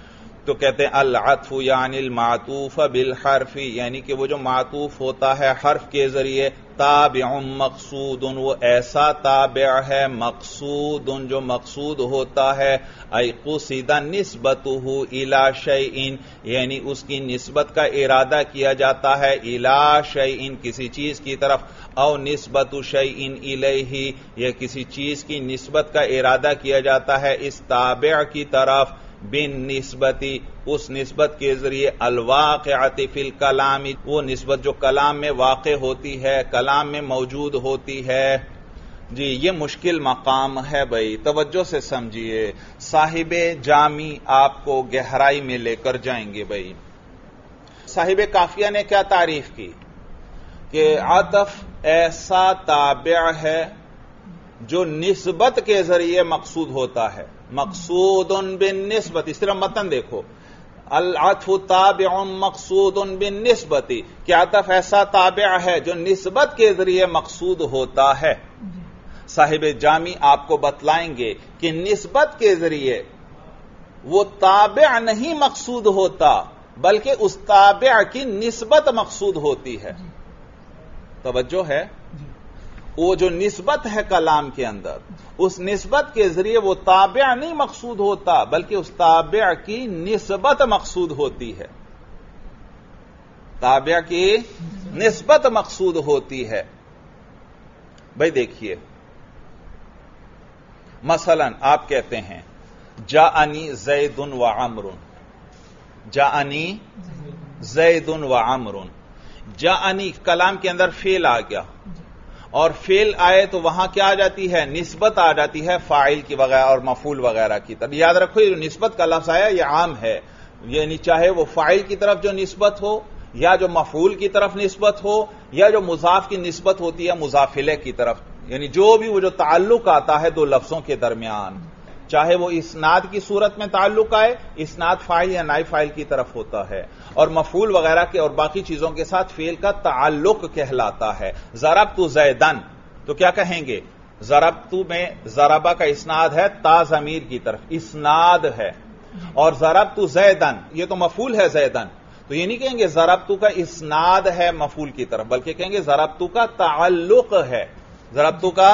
तो कहते हैं अल अत्फु यानिल मातूफ बिल हर्फी, यानी कि वो जो मातूफ होता है हर्फ के जरिए, ताबिउन मकसूदुन, वो ऐसा ताबिअ है मकसूदुन जो मकसूद होता है। ऐ कुसिदा निस्बतुहु इला शैइन, यानी उसकी निस्बत का इरादा किया जाता है इला शैइन, किसी चीज की तरफ। औ निस्बतु शैइन इलैहि, या किसी चीज की निस्बत का इरादा किया जाता है इस ताबिअ की तरफ। बिन निस्बती, उस निस्बत के जरिए। अलवाक़िअति फिल कलामी, वो निस्बत जो कलाम में वाक़े होती है, कलाम में मौजूद होती है जी। ये मुश्किल मकाम है भाई, तवज्जो से समझिए। साहिब जामी आपको गहराई में लेकर जाएंगे भाई। साहिब काफिया ने क्या तारीफ की कि आतफ ऐसा ताबिअ है जो निस्बत के जरिए मकसूद होता है, मकसूदुन बिन निस्बत। इस तरह मतन देखो, अल अत्फ़ु ताबिउन मकसूदुन बिन निस्बती, क्या अतफ ऐसा ताबिअ है जो निस्बत के जरिए मकसूद होता है। साहिब जामी आपको बतलाएंगे कि निस्बत के जरिए वो ताबिअ नहीं मकसूद होता, बल्कि उस ताबिअ की निस्बत मकसूद होती है। तवज्जो है, वो जो निस्बत है कलाम के अंदर, उस निस्बत के जरिए वो ताबिअ नहीं मकसूद होता, बल्कि उस ताबिअ की निस्बत मकसूद होती है, ताबिअ की निस्बत मकसूद होती है भाई। देखिए मसलन आप कहते हैं जाअनी ज़ैदुन व अमरुन, जाअनी ज़ैदुन व अमरुन। जाअनी कलाम के अंदर फेल आ गया और फेल आए तो वहां क्या आ जाती है, निस्बत आ जाती है फाइल की वगैरह और मफूल वगैरह की तरफ। याद रखो ये निस्बत का लफ्ज आया ये आम है, यानी चाहे वो फाइल की तरफ जो निस्बत हो या जो मफूल की तरफ निस्बत हो या जो मुजाफ की निस्बत होती है मुजाफिले की तरफ, यानी जो भी वो जो ताल्लुक आता है दो लफ्जों के दरमियान, चाहे वो इसनाद की सूरत में ताल्लुक आए, इसनाद फाइल या नाई फाइल की तरफ होता है, और मफूल वगैरह के और बाकी चीजों के साथ फेल का ताल्लुक कहलाता है। ज़रबतु ज़ैदन तो क्या कहेंगे, ज़रबतु में ज़रबा का इसनाद है ता ज़मीर की तरफ, इसनाद है, और ज़रबतु ज़ैदन ये तो मफूल है ज़ैदन, तो ये नहीं कहेंगे ज़रबतु का इसनाद है मफूल की तरफ, बल्कि कहेंगे ज़रबतु का ताल्लुक है, ज़रबतु का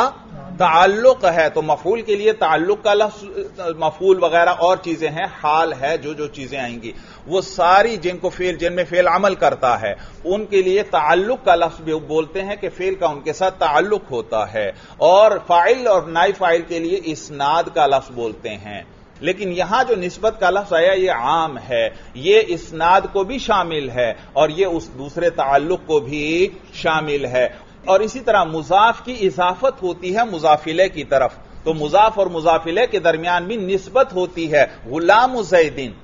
ताल्लुक है। तो मफूल के लिए ताल्लुक का लफ्ज, मफूल वगैरह और चीजें हैं, हाल है, जो जो चीजें आएंगी वो सारी जिनको फेल, जिनमें फेल अमल करता है उनके लिए ताल्लुक का लफ्ज भी बोलते हैं कि फेल का उनके साथ ताल्लुक होता है, और फाइल और नाई फाइल के लिए इसनाद का लफ्ज बोलते हैं। लेकिन यहां जो निस्बत का लफ्ज आया ये आम है, ये इसनाद को भी शामिल है और ये उस दूसरे ताल्लुक को भी शामिल है। और इसी तरह मुजाफ की इजाफत होती है मुजाफिले की तरफ, तो मुजाफ और मुजाफिले के दरमियान भी निस्बत होती है। गुलाम ज़ैदिन,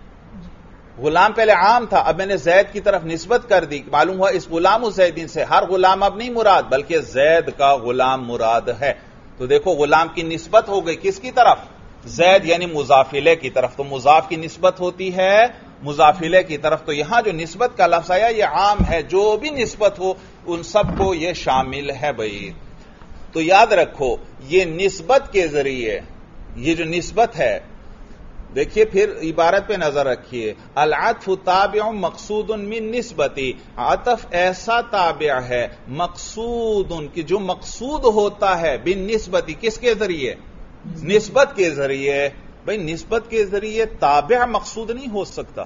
गुलाम पहले आम था, अब मैंने जैद की तरफ निस्बत कर दी, मालूम हुआ इस गुलाम ज़ैदिन से हर गुलाम अब नहीं मुराद बल्कि जैद का गुलाम मुराद है। तो देखो गुलाम की निस्बत हो गई किसकी तरफ, जैद यानी मुजाफिले की तरफ, तो मुजाफ की निस्बत होती है मुजाफिले की तरफ। तो यहां जो निस्बत का लफ्ज आया यह आम है, जो भी निस्बत हो उन सबको यह शामिल है भाई। तो याद रखो यह निस्बत के जरिए, यह जो निस्बत है, देखिए फिर इबारत पे नजर रखिए, अल अत्फ़ु ताबिउ मकसूदुन मिन निस्बती, आतफ ऐसा ताबिया है मकसूदुन की जो मकसूद होता है, बिन निस्बती किसके जरिए, निस्बत के जरिए। भाई निस्बत के जरिए ताबे मकसूद नहीं हो सकता,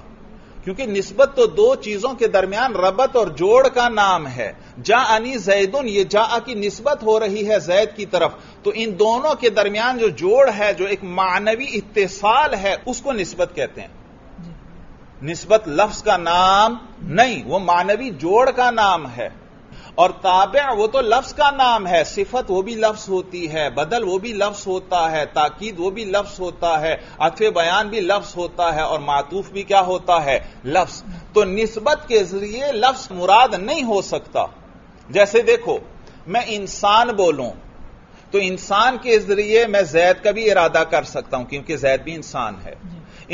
क्योंकि निस्बत तो दो चीजों के दरमियान रबत और जोड़ का नाम है। जाअनी ज़ैदुन ये जाअ की निस्बत हो रही है जैद की तरफ, तो इन दोनों के दरमियान जो जोड़ है, जो एक मानवी इत्तिसाल है, उसको निस्बत कहते हैं। निस्बत लफ्ज का नाम नहीं, वो मानवी जोड़ का नाम है, और ताबे वो तो लफ्ज का नाम है, सिफत वो भी लफ्ज होती है, बदल वो भी लफ्ज होता है, ताकीद वो भी लफ्ज होता है, अतफ़े बयान भी लफ्ज होता है, और मातूफ भी क्या होता है, लफ्ज। तो निस्बत के जरिए लफ्ज मुराद नहीं हो सकता। जैसे देखो मैं इंसान बोलूं तो इंसान के जरिए मैं जैद का भी इरादा कर सकता हूं क्योंकि जैद भी इंसान है,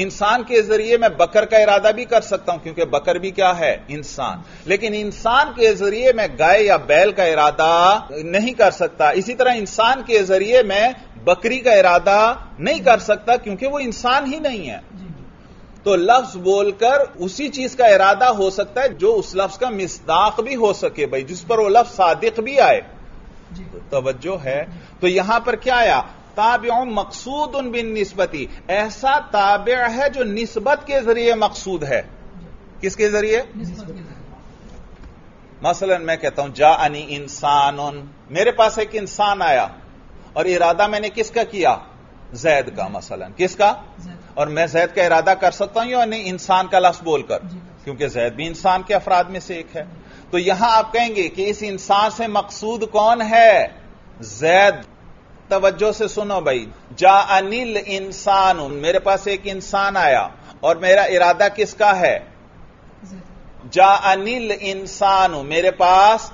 इंसान के जरिए मैं बकर का इरादा भी कर सकता हूं क्योंकि बकर भी क्या है, इंसान। लेकिन इंसान के जरिए मैं गाय या बैल का इरादा नहीं कर सकता, इसी तरह इंसान के जरिए मैं बकरी का इरादा नहीं कर सकता क्योंकि वो इंसान ही नहीं है। तो लफ्ज बोलकर उसी चीज का इरादा हो सकता है जो उस लफ्ज का मिस्दाक भी हो सके भाई, जिस पर वो लफ्ज सादिक भी आए। तवज्जो है। तो यहां पर क्या आया, ताबिउ मकसूदुन बिन निस्बती, ऐसा ताबिअ है जो निस्बत के जरिए मकसूद है। किसके जरिए, मसलन मैं कहता हूं जाअनी इंसानुन, मेरे पास एक इंसान आया और इरादा मैंने किसका किया, जैद का, मसलन किसका, और मैं जैद का इरादा कर सकता हूं या नहीं, इंसान का लफ्ज बोलकर, क्योंकि जैद भी इंसान के अफराद में से एक है। तो यहां आप कहेंगे कि इस इंसान से मकसूद कौन है, जैद। तवज्जो से सुनो भाई, जाअनिल इंसान, मेरे पास एक इंसान आया और मेरा इरादा किसका है, जाअनिल इंसान, मेरे पास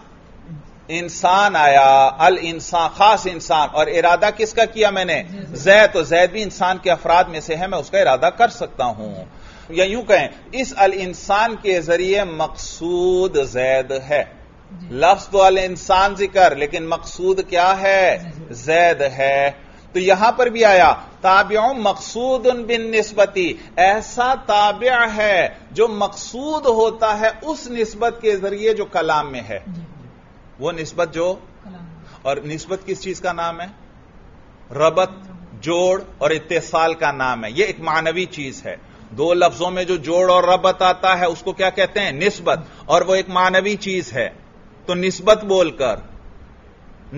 इंसान आया, अल इंसान खास इंसान, और इरादा किसका किया मैंने, जैद, तो जैद भी इंसान के अफराद में से है, मैं उसका इरादा कर सकता हूं। या यूं कहें इस अल इंसान के जरिए मकसूद जैद है, लफ्ज तो अल इंसान जिक्र, लेकिन मकसूद क्या है, जैद है। तो यहां पर भी आया ताबिउ मकसूदुन बिन निस्बती, ऐसा ताबिअ है जो मकसूद होता है उस निस्बत के जरिए जो कलाम में है, वो निस्बत जो, और निस्बत किस चीज का नाम है, रबत, जोड़ और इत्तिसाल का नाम है। यह एक मानवी चीज है, दो लफ्जों में जो जोड़ और रबत आता है उसको क्या कहते हैं, निस्बत, और वो एक मानवी चीज है। तो निस्बत बोलकर,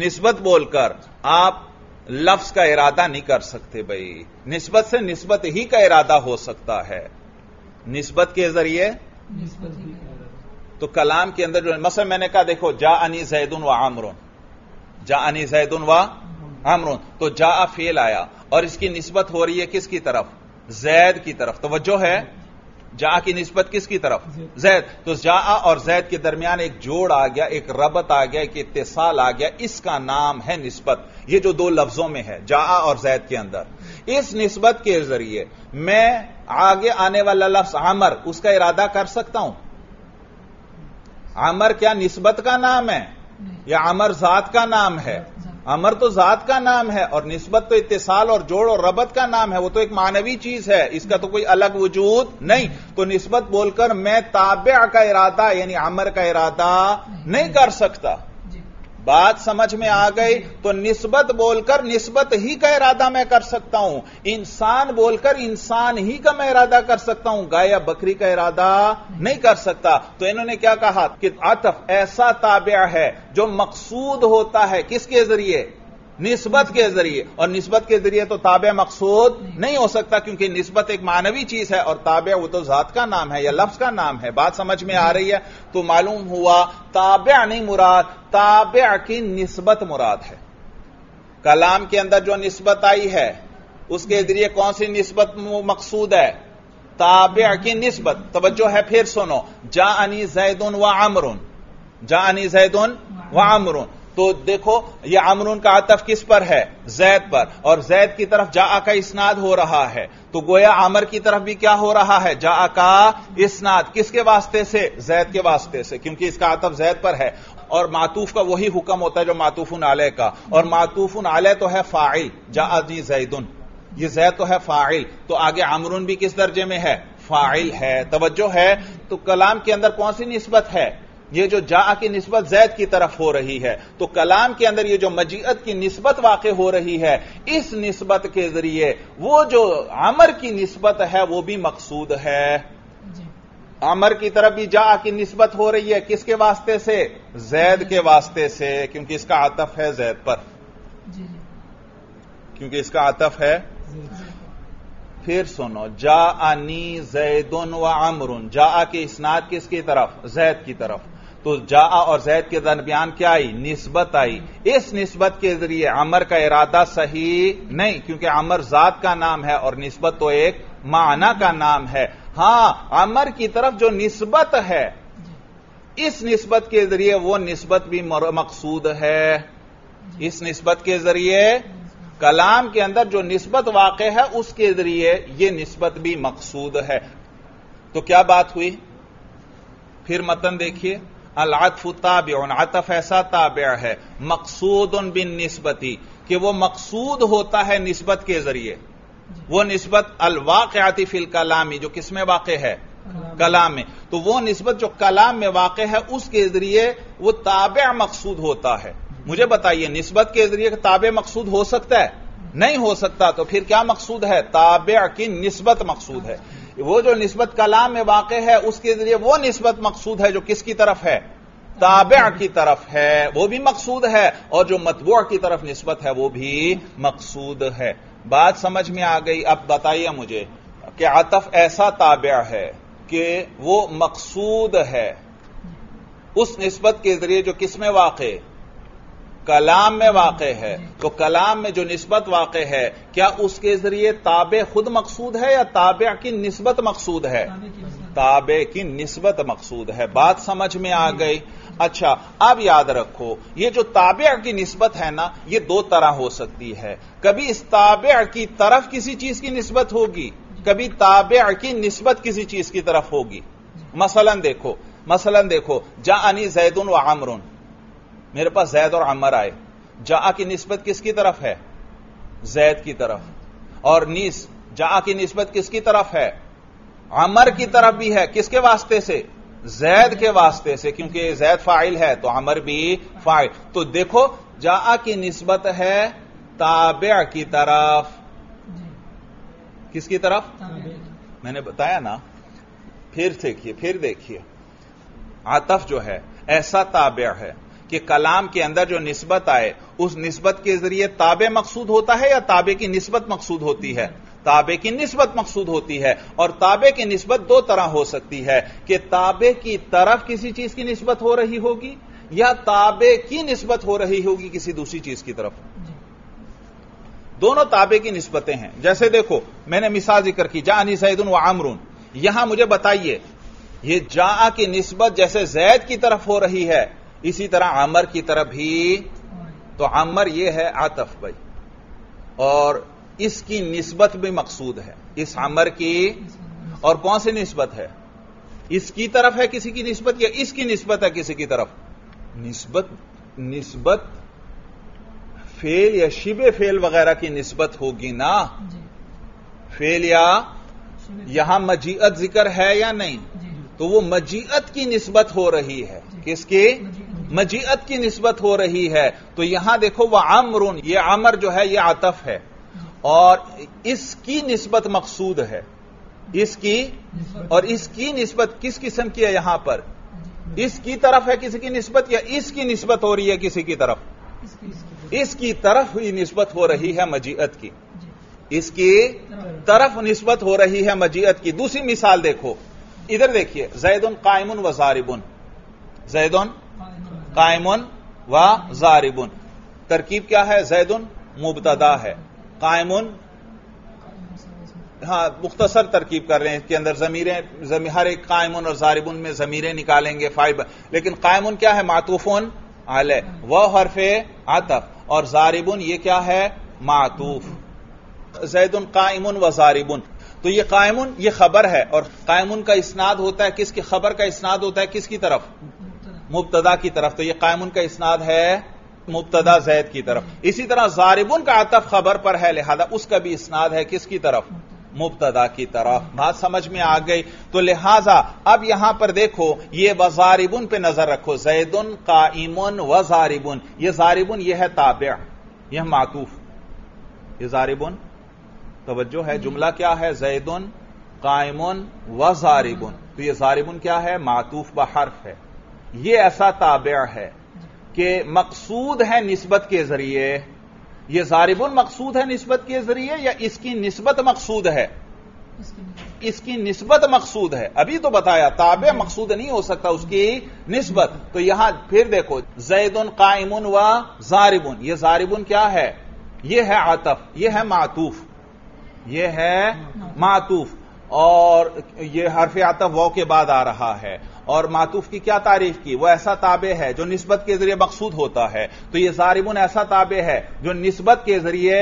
निस्बत बोलकर आप लफ्ज का इरादा नहीं कर सकते भाई। निस्बत से निस्बत ही का इरादा हो सकता है, निस्बत के जरिए। तो कलाम के अंदर जो मसलन मैंने कहा देखो जा अनी जैदुन व आमरुन, जा अनी जैदुन व आमरुन, तो जा फेल आया और इसकी निस्बत हो रही है किसकी तरफ? जैद की तरफ। तवज्जो है, जा की निस्बत किसकी तरफ? जैद। तो जा और जैद के दरमियान एक जोड़ आ गया, एक रबत आ गया, एक इत्तिसाल आ गया, इसका नाम है निस्बत। ये जो दो लफ्जों में है जा और जैद के अंदर, इस निस्बत के जरिए मैं आगे आने वाला लफ्ज आमर उसका इरादा कर सकता हूं। आमर क्या निस्बत का नाम है या आमर जात का नाम है? अमर तो जात का नाम है और निस्बत तो इत्तिसाल और जोड़ और रबत का नाम है, वो तो एक मानवी चीज है, इसका तो कोई अलग वजूद नहीं। तो निस्बत बोलकर मैं ताबे का इरादा यानी अमर का इरादा नहीं कर सकता। बात समझ में आ गई? तो निस्बत बोलकर निस्बत ही का इरादा मैं कर सकता हूं, इंसान बोलकर इंसान ही का मैं इरादा कर सकता हूं, गाय या बकरी का इरादा नहीं कर सकता। तो इन्होंने क्या कहा कि आतफ ऐसा ताबे है जो मकसूद होता है किसके जरिए? निस्बत के जरिए। और निस्बत के जरिए तो ताबे मकसूद नहीं हो सकता क्योंकि निस्बत एक मानवी चीज है और ताबे वो तो जात का नाम है या लफ्ज का नाम है। बात समझ में आ रही है? तो मालूम हुआ ताबे नहीं मुराद, ताबे की निस्बत मुराद है। कलाम के अंदर जो निस्बत आई है उसके जरिए कौन सी निस्बत मकसूद है? ताबे की निस्बत। तवज्जो है, फिर सुनो, जा अनी जैदुन व आमरुन, जा अनी जैदुन व आमरुन। तो देखो ये अमरुन का आतफ किस पर है? जैद पर, और जैद की तरफ जा का इस्नाद हो रहा है। तो गोया आमर की तरफ भी क्या हो रहा है? जा का इस्नाद। किसके वास्ते से? जैद के वास्ते से, क्योंकि इसका आतफ जैद पर है। और मातूफ का वही हुक्म होता है जो मातूफुन आलय का, और मातूफुन आलय तो है फाइल, जा अनी जैदुन, ये जैद तो है फाइल, तो आगे अमरुन भी किस दर्जे में है? फाइल है। तवज्जो है? तो कलाम के अंदर कौन सी निस्बत है? ये जो जा की निस्बत जैद की तरफ हो रही है। तो कलाम के अंदर ये जो मजीअत की निस्बत वाक़े हो रही है, इस निस्बत के जरिए वो जो आमर की निस्बत है वो भी मकसूद है। आमर की तरफ भी जा की निस्बत हो रही है, किसके वास्ते से? जैद के वास्ते से, क्योंकि इसका आतफ है जैद पर, क्योंकि इसका आतफ है। फिर सुनो, जा अनी जैदुन व आमरुन, जा के इस्नाद किसकी तरफ? जैद की तरफ। तो जा और जैद के दरमियान क्या आई? निस्बत आई। इस निस्बत के जरिए अमर का इरादा सही नहीं, क्योंकि अमर जात का नाम है और निस्बत तो एक माना का नाम है। हां, अमर की तरफ जो निस्बत है, इस निस्बत के जरिए वो निस्बत भी मकसूद है। इस निस्बत के जरिए कलाम के अंदर जो निस्बत वाक़े है उसके जरिए यह निस्बत भी मकसूद है। तो क्या बात हुई? फिर मतन देखिए, अल आतफ़ु ताबिउन, आतफ ऐसा ताबिअ है मकसूदुन बिन निस्बती, कि वह मकसूद होता है निस्बत के जरिए। वह निस्बत अल वाक़िअति फिल कलामी, जो किसमें वाक़े है? कलाम में। तो वह निस्बत जो कलाम में वाक़े है उसके जरिए वह ताबिअ मकसूद होता है। मुझे बताइए, निस्बत के जरिए ताबे मकसूद हो सकता है? नहीं हो सकता। तो फिर क्या मकसूद है? ताबे की निस्बत मकसूद है। वो जो निस्बत कलाम में वाक़े है उसके जरिए वो निस्बत मकसूद है जो किसकी तरफ है? ताबे की तरफ है, वो भी मकसूद है। और जो मतबूअ की तरफ निस्बत है वो भी मकसूद है। बात समझ में आ गई? अब बताइए मुझे कि आतफ ऐसा ताबे है कि वो मकसूद है उस निस्बत के जरिए जो किसमें वाक़े? कलाम में वाक़े है। तो कलाम में जो निस्बत वाक़े है, क्या उसके जरिए ताबे खुद मकसूद है या ताबे की निस्बत मकसूद है? ताबे की निस्बत मकसूद है। बात समझ में आ गई? अच्छा, अब याद रखो, ये जो ताबे की निस्बत है ना, ये दो तरह हो सकती है। कभी इस ताबे की तरफ किसी चीज की निस्बत होगी, कभी ताबे की निस्बत किसी चीज की तरफ होगी। मसलन देखो, मसलन देखो जा अनी जैदुन व आमरुन, मेरे पास जैद और अमर आए। जा की निस्बत किसकी तरफ है? जैद की तरफ। और नीस जा की निस्बत किसकी तरफ है? अमर की तरफ भी है। किसके वास्ते से? जैद के वास्ते से, क्योंकि जैद फाइल है तो अमर भी फाइल। तो देखो, जा की निस्बत है ताबे की तरफ। किसकी तरफ? मैंने बताया ना। फिर देखिए, फिर देखिए आतफ जो है ऐसा ताबे है कि कलाम के अंदर जो निस्बत आए उस निस्बत के जरिए ताबे मकसूद होता है या ताबे की निस्बत मकसूद होती है? ताबे की निस्बत मकसूद होती है। और ताबे की निस्बत दो तरह हो सकती है कि ताबे की तरफ किसी चीज की निस्बत हो रही होगी या ताबे की निस्बत हो रही होगी किसी दूसरी चीज की तरफ। दोनों ताबे की निस्बतें हैं। जैसे देखो मैंने मिसाल जिक्र की जानी सैदुन व अमरुन, यहां मुझे बताइए ये जा की निस्बत जैसे जैद की तरफ हो रही है इसी तरह आमर की तरफ भी, तो आमर यह है आतफ भाई और इसकी निस्बत भी मकसूद है इस आमर की। और कौन सी निस्बत है? इसकी तरफ है किसी की निस्बत या इसकी निस्बत है किसी की तरफ? निस्बत निस्बत फेल या शिबे फेल वगैरह की निस्बत होगी ना। फेल या यहां मजीअत जिक्र है या नहीं, तो वो मजीअत की निस्बत हो रही है। किसके? मजीअत की निस्बत हो रही है। तो यहां देखो वह अमरुन, ये अमर जो है ये आतफ है और इसकी निस्बत मकसूद है इसकी, और इसकी निस्बत किस किस्म की है? यहां पर इसकी तरफ है किसी की निस्बत या इसकी निस्बत हो रही है किसी की तरफ? इसकी तरफ हुई निस्बत हो रही है मजीअत की, इसकी तरफ निस्बत हो रही है मजीअत की। दूसरी मिसाल देखो, इधर देखिए जैदुन कायमुन व जारिबुन, जैदुन कायमुन व जारिबुन, तरकीब क्या है? जैदुन मुबतदा है, कायमुन, हां मुख्तसर तरकीब कर रहे हैं इसके अंदर जमीरें, जमी हर एक कायमुन और जारिबुन में जमीरें निकालेंगे फाइव, लेकिन कायमुन क्या है? मातूफुन आले व हरफे आतफ, और जारिबुन ये क्या है? मातूफ। जैदुन कायमुन व जारिबुन, तो ये कायमुन ये खबर है और कायमुन का इस्नाद होता है किसकी? खबर का इस्नाद होता है किसकी तरफ? मुब्तदा की तरफ। तो ये कायमुन का इस्नाद है मुब्तदा जैद की तरफ। इसी तरह जारिबुन का आतफ खबर पर है लिहाजा उसका भी इस्नाद है किसकी तरफ? मुब्तदा की तरफ। बात समझ में आ गई। तो लिहाजा अब यहां पर देखो ये व जारिबुन पे नजर रखो, जैदुन कायमुन व जारिबुन, ये जारिबुन ये है ताबे, यह मातूफ, ये जारिबुन तवज्जो है। जुमला क्या है? जैदुन कायमुन व जारिबुन, तो यह जारिबुन क्या है? मातूफ ब हर्फ है। यह ऐसा ताबे है कि मकसूद है निस्बत के जरिए। यह जारिबुन मकसूद है निस्बत के जरिए या इसकी निस्बत मकसूद है? इसकी निस्बत मकसूद है। अभी तो बताया ताबे मकसूद नहीं हो सकता, उसकी निस्बत। तो यहां फिर देखो जैदुन कायमुन व जारिबुन, यह जारिबुन क्या है? यह है आतफ, यह है मातूफ, यह है मातूफ और यह हर्फ आतफ वाव के बाद आ रहा है। और मातूफ की क्या तारीफ की? वह ऐसा ताबे है जो निस्बत के जरिए मकसूद होता है। तो यह जारिबुन ऐसा ताबे है जो निस्बत के जरिए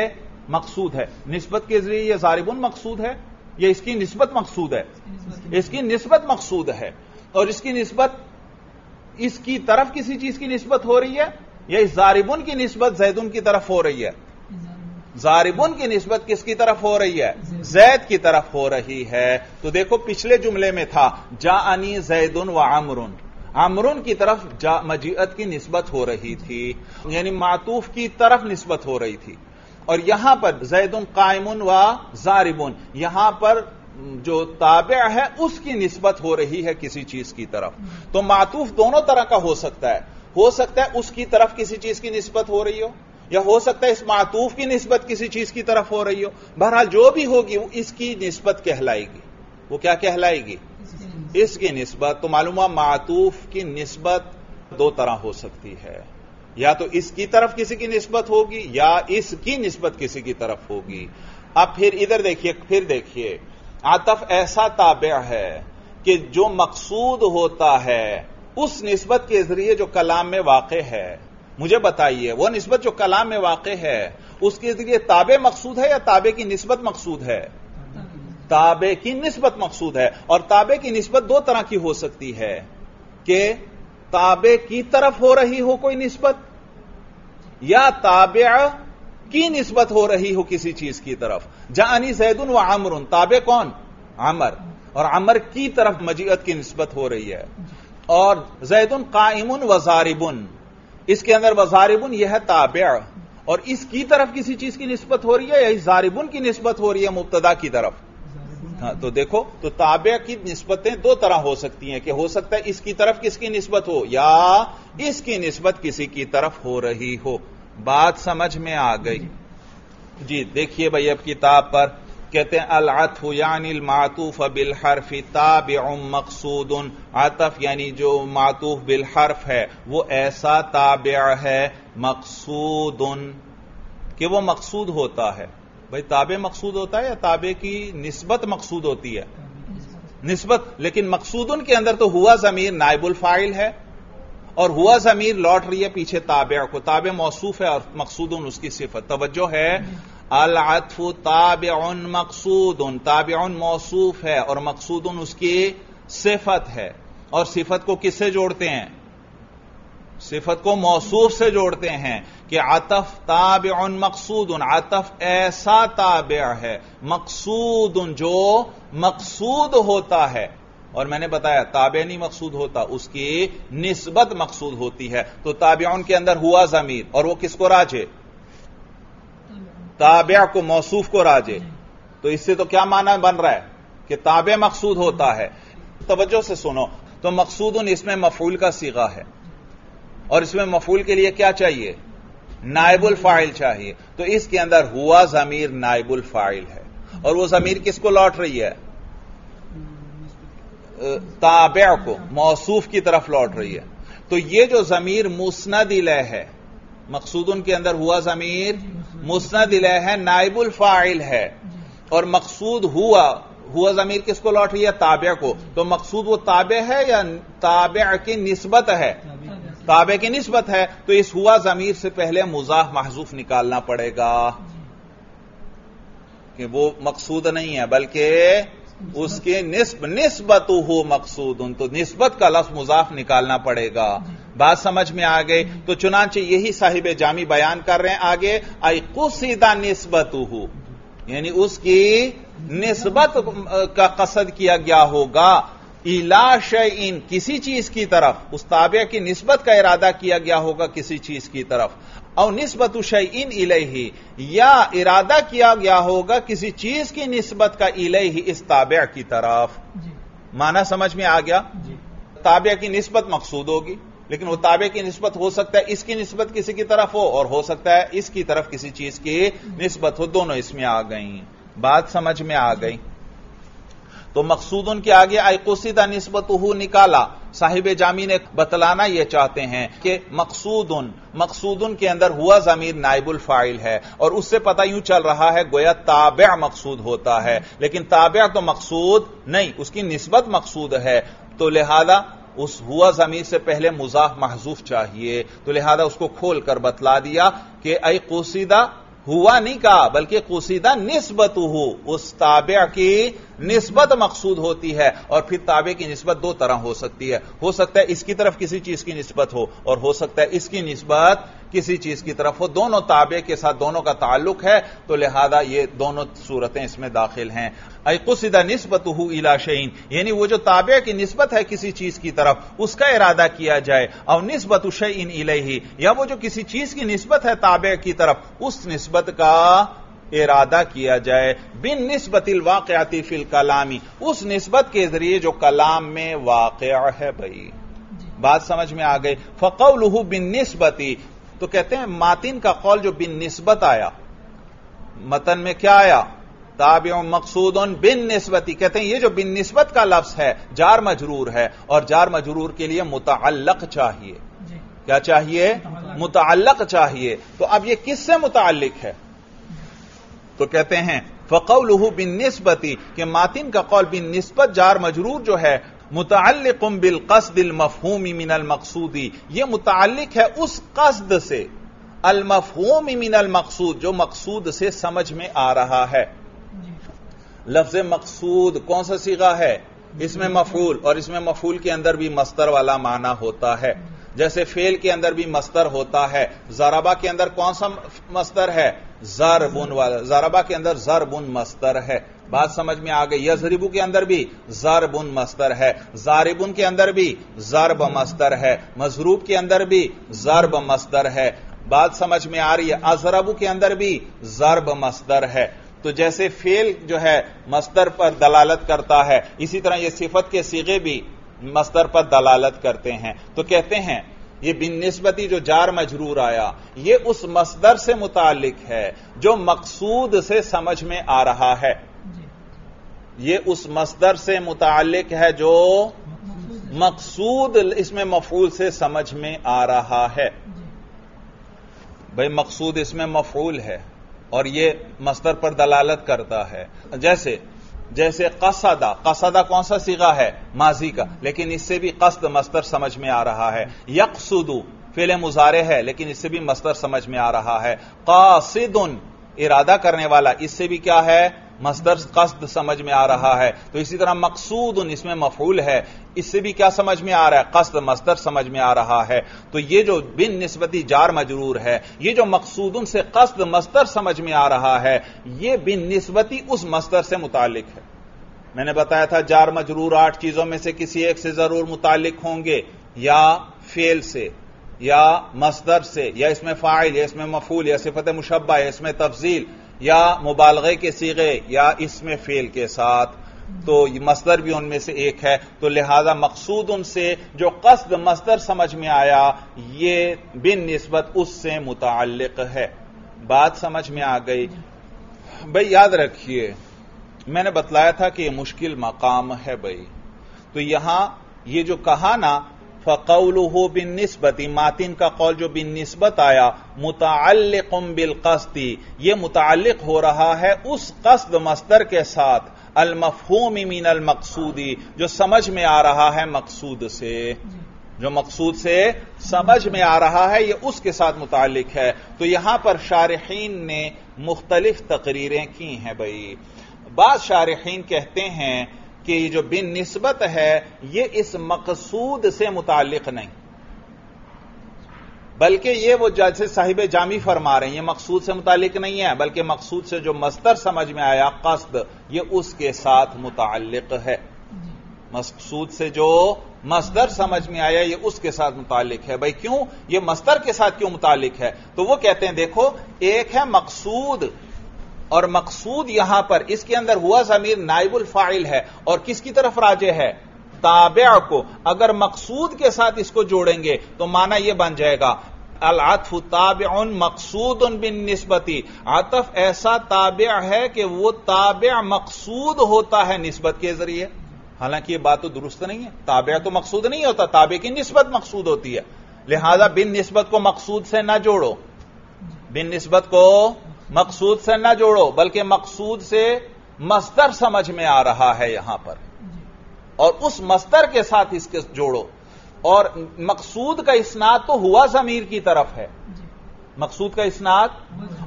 मकसूद है। निस्बत के जरिए यह जारिबुन मकसूद है या इसकी निस्बत मकसूद है? इसकी निस्बत मकसूद है। और इसकी निस्बत इसकी तरफ किसी चीज की निस्बत हो रही है या इस जारिबुन की निस्बत जैदुन की तरफ हो रही है? जारिबुन की निस्बत किसकी तरफ हो रही है? जैद की तरफ हो रही है। तो देखो पिछले जुमले में था जानी जैदुन व अमरुन, अमरुन की तरफ जा मजीअत की निस्बत हो रही थी यानी मातूफ की तरफ निस्बत हो रही थी। और यहां पर जैदुन कायमुन व जारिबुन, यहां पर जो ताबे है उसकी निस्बत हो रही है किसी चीज की तरफ। तो मातूफ दोनों तरह का हो सकता है, हो सकता है उसकी तरफ किसी चीज की निस्बत हो रही हो या हो सकता है इस मातूफ की निस्बत किसी चीज की तरफ हो रही हो। बहरहाल जो भी होगी वो इसकी निस्बत कहलाएगी। वो क्या कहलाएगी? इसकी निस्बत। तो मालूम हुआ मातूफ की निस्बत दो तरह हो सकती है, या तो इसकी तरफ किसी की निस्बत होगी या इसकी निस्बत किसी की तरफ होगी। अब फिर इधर देखिए, फिर देखिए आतफ ऐसा ताबे है कि जो मकसूद होता है उस निस्बत के जरिए जो कलाम में वाक़े है। मुझे बताइए वह निस्बत जो कलाम में वाक़े है उसके जरिए ताबे मकसूद है या ताबे की निस्बत मकसूद है? ताबे की निस्बत मकसूद है। और ताबे की निस्बत दो तरह की हो सकती है कि ताबे की तरफ हो रही हो कोई निस्बत या ताबे की निस्बत हो रही हो किसी चीज की तरफ। जानी जैदुन व अमरुन, ताबे कौन? अमर, और अमर की तरफ मजीअत की निस्बत हो रही है। और जैदुन कायमुन व जारिबुन, इसके अंदर वजारिबुन यह है ताबे और इसकी तरफ किसी चीज की निस्बत हो रही है या इस जारिबुन की निस्बत हो रही है मुब्तदा की तरफ? हाँ, तो देखो तो ताबे की निस्बतें दो तरह हो सकती हैं कि हो सकता है इसकी तरफ किसकी निस्बत हो या इसकी निस्बत किसी की तरफ हो रही हो। बात समझ में आ गई जी। देखिए भाई अब किताब पर कहते हैं अल अतफ़ यानी अल मातूफ बिल हर्फ ताबिउम मक़सूदुन। आतफ यानी जो मातूफ बिल हर्फ है वो ऐसा ताबिअ है मक़सूदुन कि वो मक़सूद होता है। भाई ताबे मक़सूद होता है या ताबे की निस्बत मक़सूद होती है? निस्बत। लेकिन मक़सूदुन के अंदर तो हुआ ज़मीर नायबुल फ़ाइल है और हुआ ज़मीर लौट रही है पीछे ताबे को। ताबे मौसूफ है और मक़सूदुन उसकी सिफत। तवज्जो है अल अतफ़ु ताबिउन मक़सूदुन। ताबिउन मौसूफ है और मक़सूदुन उसकी सिफत है। और सिफत को किससे जोड़ते हैं? सिफत को मौसूफ से जोड़ते हैं कि आतफ ताबिउन मक़सूदुन। आतफ ऐसा ताबिअ है मक़सूदुन जो मक़सूद होता है। और मैंने बताया ताबे नहीं मक़सूद होता, उसकी निस्बत मक़सूद होती है। तो ताबिउन के अंदर हुआ ज़मीर और वो किसको राजे? ताबिअ को, मौसूफ को राजे। तो इससे तो क्या माना बन रहा है कि ताबे मक़सूद होता है। तवज्जो से सुनो। तो मक़सूदुन इसमें मफ़ऊल का सीगा है और इसमें मफ़ऊल के लिए क्या चाहिए? नायबुल फ़ाइल चाहिए। तो इसके अंदर हुआ ज़मीर नायबुल फ़ाइल है और वह ज़मीर किसको लौट रही है? ताबे को, मौसूफ की तरफ लौट रही है। तो यह जो ज़मीर मुस्नद इलैह है, मक़सूदुन के अंदर हुआ ज़मीर मुस्नद इलैह है, नायबुल फ़ाइल है और मक़सूद हुआ हुआ ज़मीर किसको लौट रही है? ताबे को। तो मक़सूद वो ताबे है या ताबे की निस्बत है? ताबे की निस्बत है। तो इस हुआ ज़मीर से पहले मुज़ाफ़ महज़ूफ़ निकालना पड़ेगा कि वो मक़सूद नहीं है बल्कि उसके निस्ब निस्बतु हो मक़सूदुन। तो निस्बत का लफ्ज़ मुज़ाफ़ निकालना पड़ेगा। बात समझ में आ गई। तो चुनांचे यही साहिब जामी बयान कर रहे हैं आगे, आई क़ुसीदा निस्बतु हो, यानी उसकी निस्बत का क़सद किया गया होगा इला शयइन, किसी चीज की तरफ। उस ताबे की निस्बत का इरादा किया गया होगा किसी चीज की तरफ। और निस्बतु शयइन इलैहि, या इरादा किया गया होगा किसी चीज की निस्बत का इलैहि, इस ताबे की तरफ। माना समझ में आ गया। ताबे की निस्बत मक़सूद होगी लेकिन वो ताबे की निस्बत हो सकता है इसकी निस्बत किसी की तरफ हो और हो सकता है इसकी तरफ किसी चीज की निस्बत हो। दोनों इसमें आ गई। बात समझ में आ गई। तो मक़सूदुन के आगे आई क़ुसीदा निस्बतुहू निकाला। साहिब जामी ने बतलाना यह चाहते हैं कि मक़सूदुन मक़सूदुन के अंदर हुआ ज़मीर नायबुल फ़ाइल है और उससे पता यूं चल रहा है गोया ताबे मक़सूद होता है। लेकिन ताबे तो मक़सूद नहीं, उसकी निस्बत मक़सूद है। तो लिहाजा उस हुआ ज़मीर से पहले मुज़ाफ़ महज़ूफ़ चाहिए। तो लिहाजा उसको खोल कर बतला दिया कि आई क़ुसीदा हुआ नहीं कहा बल्कि क़ुसीदा निस्बतुहू, उस ताबे की निस्बत मक़सूद होती है। और फिर ताबे की निस्बत दो तरह हो सकती है। हो सकता है इसकी तरफ किसी चीज की निस्बत हो और हो सकता है इसकी निस्बत किसी चीज की तरफ हो। दोनों ताबे के साथ दोनों का ताल्लुक है। तो लिहाजा ये दोनों सूरतें इसमें दाखिल हैं। ऐ क़ुसीदा निस्बतुहू इला शयइन, यानी वो जो ताबे की निस्बत है किसी चीज की तरफ उसका इरादा किया जाए। और निस्बतु शयइन इलैहि, या वो जो किसी चीज की निस्बत है ताबे की तरफ उस निस्बत का इरादा किया जाए। बिन निस्बतिल वाक़िअति फिल कलामी, उस निस्बत के जरिए जो कलाम में वाक़िअ है। भाई बात समझ में आ गई। फ़क़ौलुहु बिन निस्बति, तो कहते हैं मातिन का कौल जो बिन निस्बत आया, मतन में क्या आया? ताबिउ मक़सूदुन बिन निस्बति। कहते हैं ये जो बिन निस्बत का लफ्ज़ है जार मजरूर है और जार मजरूर के लिए मुतअल्लक़ चाहिए। क्या चाहिए? मुतअल्लक़ चाहिए। तो अब यह किससे मुतअल्लिक़ है? तो कहते हैं फ़क़ौलुहु बिन्निस्बति, कि मातिन का कौल बिन्निस्बत जार मजरूर जो है मुतअल्लिक़ुम बिल क़स्दिल मफ़हूमी मिनल मक़सूदी, यह मुतअल्लिक़ है उस क़स्द से अल मफ़हूमी मिनल मक़सूद जो मक़सूद से समझ में आ रहा है। लफ्ज़ मक़सूद कौन सा सीगा है? इसमें मफ़ऊल, और इसमें मफ़ऊल के अंदर भी मस्तर वाला माना होता है। जैसे फेल के अंदर भी मस्तर होता है। ज़रबा के अंदर कौन सा मस्तर है? ज़रबुन वाला। ज़रबा के अंदर ज़रबुन मस्तर है। बात समझ में आ गई। यज़रिबु के अंदर भी ज़रबुन मस्तर है। ज़ारिबुन के अंदर भी ज़रब मस्तर है। मज़रूब के अंदर भी ज़रब मस्तर है। बात समझ में आ रही है। अज़रबु के अंदर भी ज़रब मस्तर है। तो जैसे फेल जो है मस्तर पर दलालत करता है, इसी तरह ये सिफत के सीगे भी मस्तर पर दलालत करते हैं। तो कहते हैं ये बिननिस्बती जो जार मजरूर आया ये उस मस्दर से मुतालिक है जो मकसूद से समझ में आ रहा है, ये उस मस्दर से मुतालिक है जो मकसूद इसमें मफूल से समझ में आ रहा है। भाई मकसूद इसमें मफूल है और ये मस्दर पर दलालत करता है। जैसे जैसे कसदा, कसदा कौन सा सीगा है? माजी का, लेकिन इससे भी कसद मस्तर समझ में आ रहा है। यकसुदु फेल मुजारे है लेकिन इससे भी मस्तर समझ में आ रहा है। कासिदुन इरादा करने वाला, इससे भी क्या है? मस्तर कसद समझ में आ रहा है। तो इसी तरह मकसूदुन इसमें मफूल है, इससे भी क्या समझ में आ रहा है? कसद मस्तर समझ में आ रहा है। तो ये जो बिन निस्बती जार मजरूर है, ये जो मकसूदुन से कसद मस्तर समझ में आ रहा है, ये बिन निस्बती उस मस्तर से मुतालिक है। मैंने बताया था जार मजरूर आठ चीजों में से किसी एक से जरूर मुतालिक होंगे, या फेल से, या मस्तर से, या इसमें फाइल, या इसमें मफूल, या सिफत मुशब्बा, या इसमें तफजील, या मुबालगे के सीगे, या इसमें फेल के साथ। तो मस्तर भी उनमें से एक है। तो लिहाजा मकसूद उनसे जो कसद मस्तर समझ में आया ये बिन निस्बत उससे मुताल्लिक है। बात समझ में आ गई? भाई याद रखिए मैंने बतलाया था कि मुश्किल मकाम है भाई। तो यहां ये जो कहा ना फकौलुहु बिन्निस्बति, मातिन का कौल जो बिन्निस्बत आया मुताअल्लिकुम बिलकस्दी, ये मुताअल्लिक हो रहा है उस कस्द मस्तर के साथ अलमफहूमी मिनल मकसूदी, जो समझ में आ रहा है मकसूद से, जो मकसूद से समझ में आ रहा है यह उसके साथ मुताल्लिक है। तो यहां पर शारिहीन ने मुख्तलिफ तकरीरें की हैं भाई। बाद शारिहीन कहते हैं कि जो बिन निस्बत है ये इस मकसूद से मुतालिक नहीं, बल्कि ये वो जैसे साहिब जामी फरमा रहे हैं ये मकसूद से मुतालिक नहीं है, बल्कि मकसूद से जो मस्तर समझ में आया कसद ये उसके साथ मुतालिक है। मकसूद से जो मस्तर समझ में आया ये उसके साथ मुतालिक है। भाई क्यों? ये मस्तर के साथ क्यों मुतालिक है? तो वो कहते हैं देखो एक है मकसूद, और मकसूद यहां पर इसके अंदर हुआ ज़मीर नाइबुल फाइल है और किसकी तरफ राजे है? ताबेअ को। अगर मकसूद के साथ इसको जोड़ेंगे तो माना यह बन जाएगा अल आतफु ताबेउन मकसूदुन बिन्निस्बति, आतफ ऐसा ताबेअ है कि वो ताबेअ मकसूद होता है निस्बत के जरिए। हालांकि यह बात तो दुरुस्त नहीं है, ताबेअ तो मकसूद नहीं होता, ताबे की निस्बत मकसूद होती है। लिहाजा बिन निस्बत को मकसूद से ना जोड़ो, बिन निस्बत को मकसूद से ना जोड़ो, बल्कि मकसूद से मस्तर समझ में आ रहा है यहां पर, और उस मस्तर के साथ इसके जोड़ो। और मकसूद का इस्नात तो हुआ ज़मीर की तरफ है, मकसूद का इस्नात,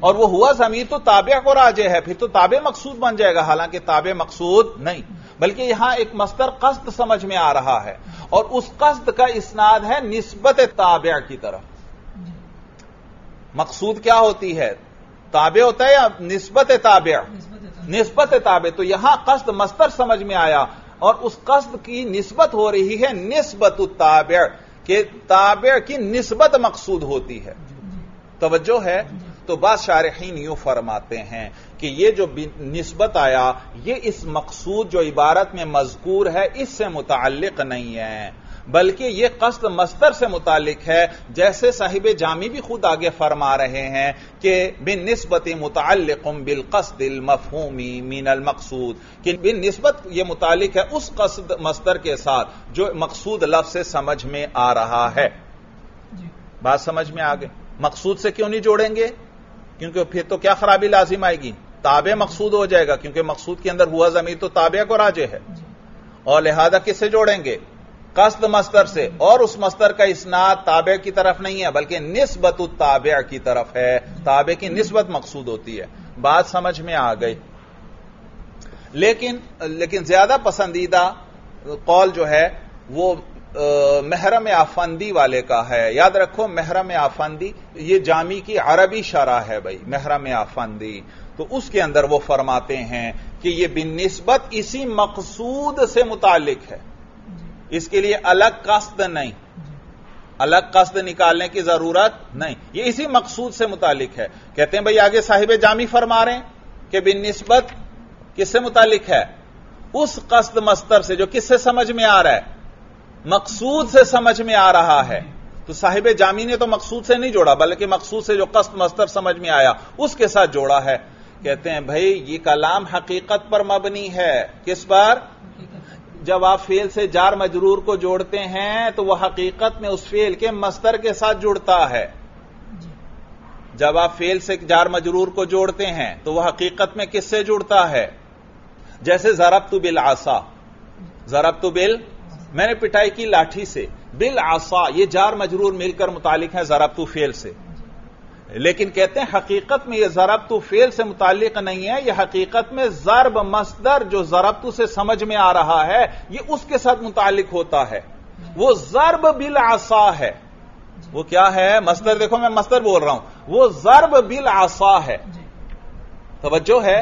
और वो हुआ ज़मीर तो ताबे को राजे है, फिर तो ताबे मकसूद बन जाएगा, हालांकि ताबे मकसूद नहीं, बल्कि यहां एक मस्तर कसद समझ में आ रहा है और उस कसद का इस्नात है निस्बत ताबे की तरफ। मकसूद क्या होती है? ताबे होता है या निस्बत ताबे? निस्बत ताबे। तो यहां कसद मस्तर समझ में आया और उस कसद की निस्बत हो रही है निस्बत ताबे के, ताबे की निस्बत मकसूद होती है। तवज्जो है? तो बात शारिहीन यूं फरमाते हैं कि यह जो निस्बत आया यह इस मकसूद जो इबारत में मजकूर है इससे मुताल्लिक नहीं है, बल्कि यह कसद मस्तर से मुतालिक है। जैसे साहिब जामी भी खुद आगे फरमा रहे हैं कि बिन निस्बत मुतालिकुम बिल कसद अल मफहूमी मिनल मकसूद, कि बिन निस्बत यह मुतालिक है उस कसद मस्तर के साथ जो मकसूद लफ्ज से समझ में आ रहा है। बात समझ में आ गई? मकसूद से क्यों नहीं जोड़ेंगे? क्योंकि फिर तो क्या खराबी लाजिम आएगी? ताबे मकसूद हो जाएगा, क्योंकि मकसूद के अंदर हुआ ज़मीर तो ताबे को राजे है, और लिहाजा किससे जोड़ेंगे? कसद मस्तर से। और उस मस्तर का इस्नात ताबे की तरफ नहीं है, बल्कि निस्बत ताबे की तरफ है, ताबे की निस्बत मकसूद होती है। बात समझ में आ गई? लेकिन लेकिन ज्यादा पसंदीदा कौल जो है वो महरम आफंदी वाले का है। याद रखो महरम आफंदी ये जामी की अरबी शरह है भाई, महरम आफंदी। तो उसके अंदर वो फरमाते हैं कि यह बिन्निस्बत इसी मकसूद से मुतालिक है, इसके लिए अलग कसद नहीं, अलग कसद निकालने की जरूरत नहीं, ये इसी मकसूद से मुतालिक है। कहते हैं भाई आगे साहिब जामी फरमा रहे हैं कि बिन्निस्बत किससे मुतालिक है, उस कस्द मस्तर से जो किससे समझ में आ रहा है, मकसूद से समझ में आ रहा है। तो साहिब जामी ने तो मकसूद से नहीं जोड़ा, बल्कि मकसूद से जो कस्द मस्तर समझ में आया उसके साथ जोड़ा है। कहते हैं भाई ये कलाम हकीकत पर मबनी है। किस पर? जब आप फेल से जार मजरूर को जोड़ते हैं तो वह हकीकत में उस फेल के मस्तर के साथ जुड़ता है। जब आप फेल से जार मजरूर को जोड़ते हैं तो वह हकीकत में किससे जुड़ता है? जैसे ज़रबतु बिल आसा, ज़रबतु बिल मैंने पिटाई की लाठी से, बिल आसा ये जार मजरूर मिलकर मुतालिक है ज़रबतु फेल से। लेकिन कहते हैं हकीकत में यह ज़रबतु फेल से मुतालिक नहीं है, यह हकीकत में ज़रब मस्दर जो ज़रबतु से समझ में आ रहा है यह उसके साथ मुतालिक होता है। वो ज़रब बिल आसा है। वो क्या है? मस्दर। देखो मैं मस्दर बोल रहा हूं, वो ज़रब बिल आसा है। तवज्जो है।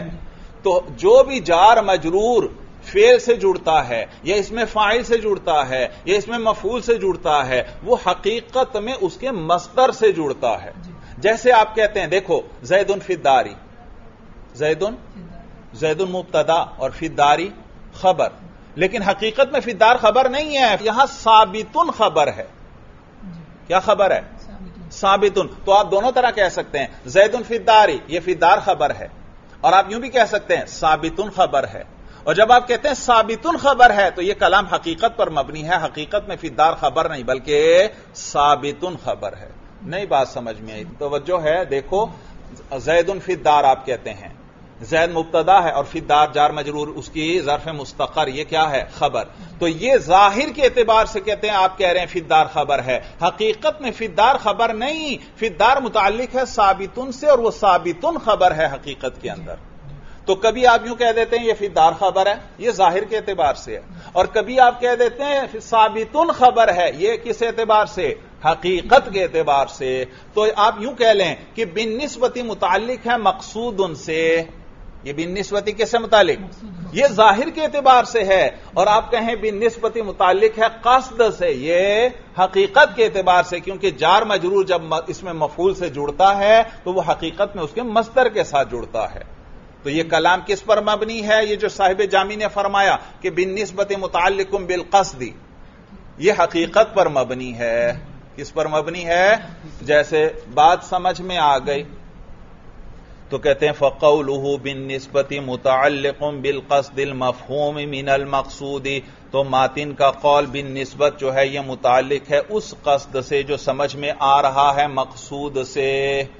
तो जो भी जार मजरूर फेल से जुड़ता है या इसमें फाइल से जुड़ता है या इसमें मफूल से जुड़ता है वो हकीकत में उसके मस्तर से जुड़ता है। जैसे आप कहते हैं देखो जैदुन फिद्दारी, जैदुन जैदुन मुब्तदा और फिद्दारी खबर, लेकिन हकीकत में फिद्दार खबर नहीं है, यहां साबितुन खबर है। क्या खबर है? साबितुन। तो आप दोनों तरह कह सकते हैं जैदुन फिद्दारी यह फिद्दार खबर है, और आप यूं भी कह सकते हैं साबितुन खबर है। और जब आप कहते हैं साबितुन खबर है तो यह कलाम हकीकत पर मबनी है, हकीकत में फिद्दार खबर नहीं बल्कि साबितुन खबर है। नई बात समझ में आई? तवज्जो है। देखो जैदुन फिद्दार आप कहते हैं, जैद मुब्तदा है और फिद्दार जार मजरूर उसकी ज़र्फ़ मुस्तक़र यह क्या है? खबर। तो यह जाहिर के एतबार से कहते हैं आप कह रहे हैं फिद्दार खबर है, हकीकत में फिद्दार खबर नहीं, फिद्दार मुतालिक है साबितुन से और वह साबितुन खबर है हकीकत के अंदर। तो कभी आप यूं कह देते हैं यह फिद्दार खबर है, यह जाहिर के एतबार से है, और कभी आप कह देते हैं साबितुन खबर है, यह किस एतबार से? हकीकत के एतबार से। तो आप यूं कह लें कि बिन्निस्बती मुतालिक है मकसूद उनसे, यह बिन्निस्बती किससे मुतालिक? यह जाहिर के एतबार से है, और आप कहें बिन्निस्बती मुतालिक है कस्द से, यह हकीकत के एतबार से, क्योंकि जार मजरूर जब इसमें मफूल से जुड़ता है तो वह हकीकत में उसके मस्तर के साथ जुड़ता है। तो यह कलाम किस पर मबनी है? यह जो साहिब जामी ने फरमाया कि बिन्निस्बती मुतालिकुम बिल कस्दी, यह हकीकत पर मबनी है। किस पर मबनी है? जैसे बात समझ में आ गई तो कहते हैं फ़क़ौलुहु बिन्निस्बति मुतअल्लिक़ुम बिल्क़स्दिल मफ़हूमि मिनल मक़सूदी, तो मातिन का कौल बिन्निस्बत जो है यह मुतालिक है उस कस्द से जो समझ में आ रहा है मक़सूद से।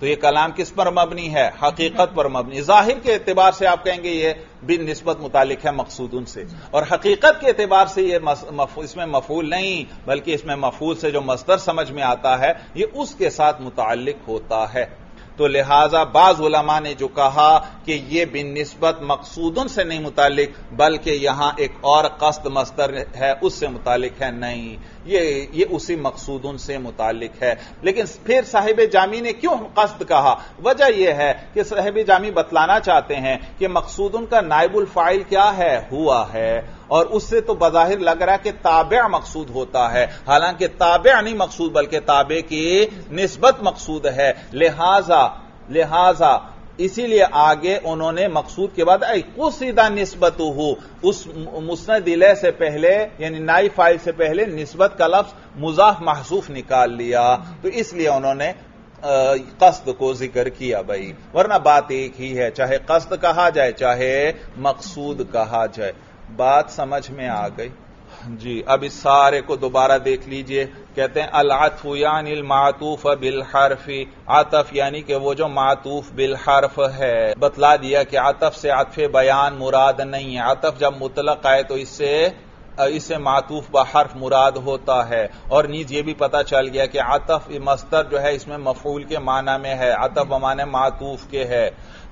तो यह कलाम किस पर मबनी है? हकीकत पर मबनी। जाहिर के एतबार से आप कहेंगे यह बिन्निस्बत मुतालिक है मक़सूदुन से, और हकीकत के एतबार से यह इसमें मफ़ूल नहीं बल्कि इसमें मफ़ूल से जो मस्तर समझ में आता है यह उसके साथ मुतालिक होता है। तो लिहाजा बाज़ उलमा ने जो कहा कि यह बिन्निस्बत मक़सूदुन से नहीं मुतालिक बल्कि यहां एक और कस्द मस्तर है उससे मुतालिक है, नहीं, ये ये उसी मक़सूदुन से मुतालिक है। लेकिन फिर साहिब जामी ने क्यों कस्द कहा? वजह यह है कि साहिब जामी बतलाना चाहते हैं कि मक़सूदुन का नायबुल फ़ाइल क्या है? हुआ है, और उससे तो बज़ाहिर लग रहा है कि ताबे मक़सूद होता है, हालांकि ताबे नहीं मक़सूद बल्कि ताबे की निस्बत मक़सूद है। लिहाजा लिहाजा इसीलिए आगे उन्होंने मक़सूद के बाद कुसीदा निस्बतुहु, उस मुस्नद इलैह से पहले यानी नाई फाइल से पहले निस्बत का लफ्ज़ मुज़ाफ़ महसूफ़ निकाल लिया, तो इसलिए उन्होंने कस्द को जिक्र किया। भाई वरना बात एक ही है, चाहे कस्द कहा जाए चाहे मक़सूद कहा जाए। बात समझ में आ गई जी। अब इस सारे को दोबारा देख लीजिए। कहते हैं अल अत्फ़ु यानी अल मातूफ़ बिल हर्फ़ी, आतफ यानी कि वो जो मातूफ बिल हर्फ है। बतला दिया कि आतफ से आतफ़े बयान मुराद नहीं है, आतफ जब मुतलक आए तो इससे इससे मातूफ ब हर्फ मुराद होता है। और नीज ये भी पता चल गया कि आतफ मस्तर जो है इसमें मफूल के माना में है, आतफ माने मातूफ के है।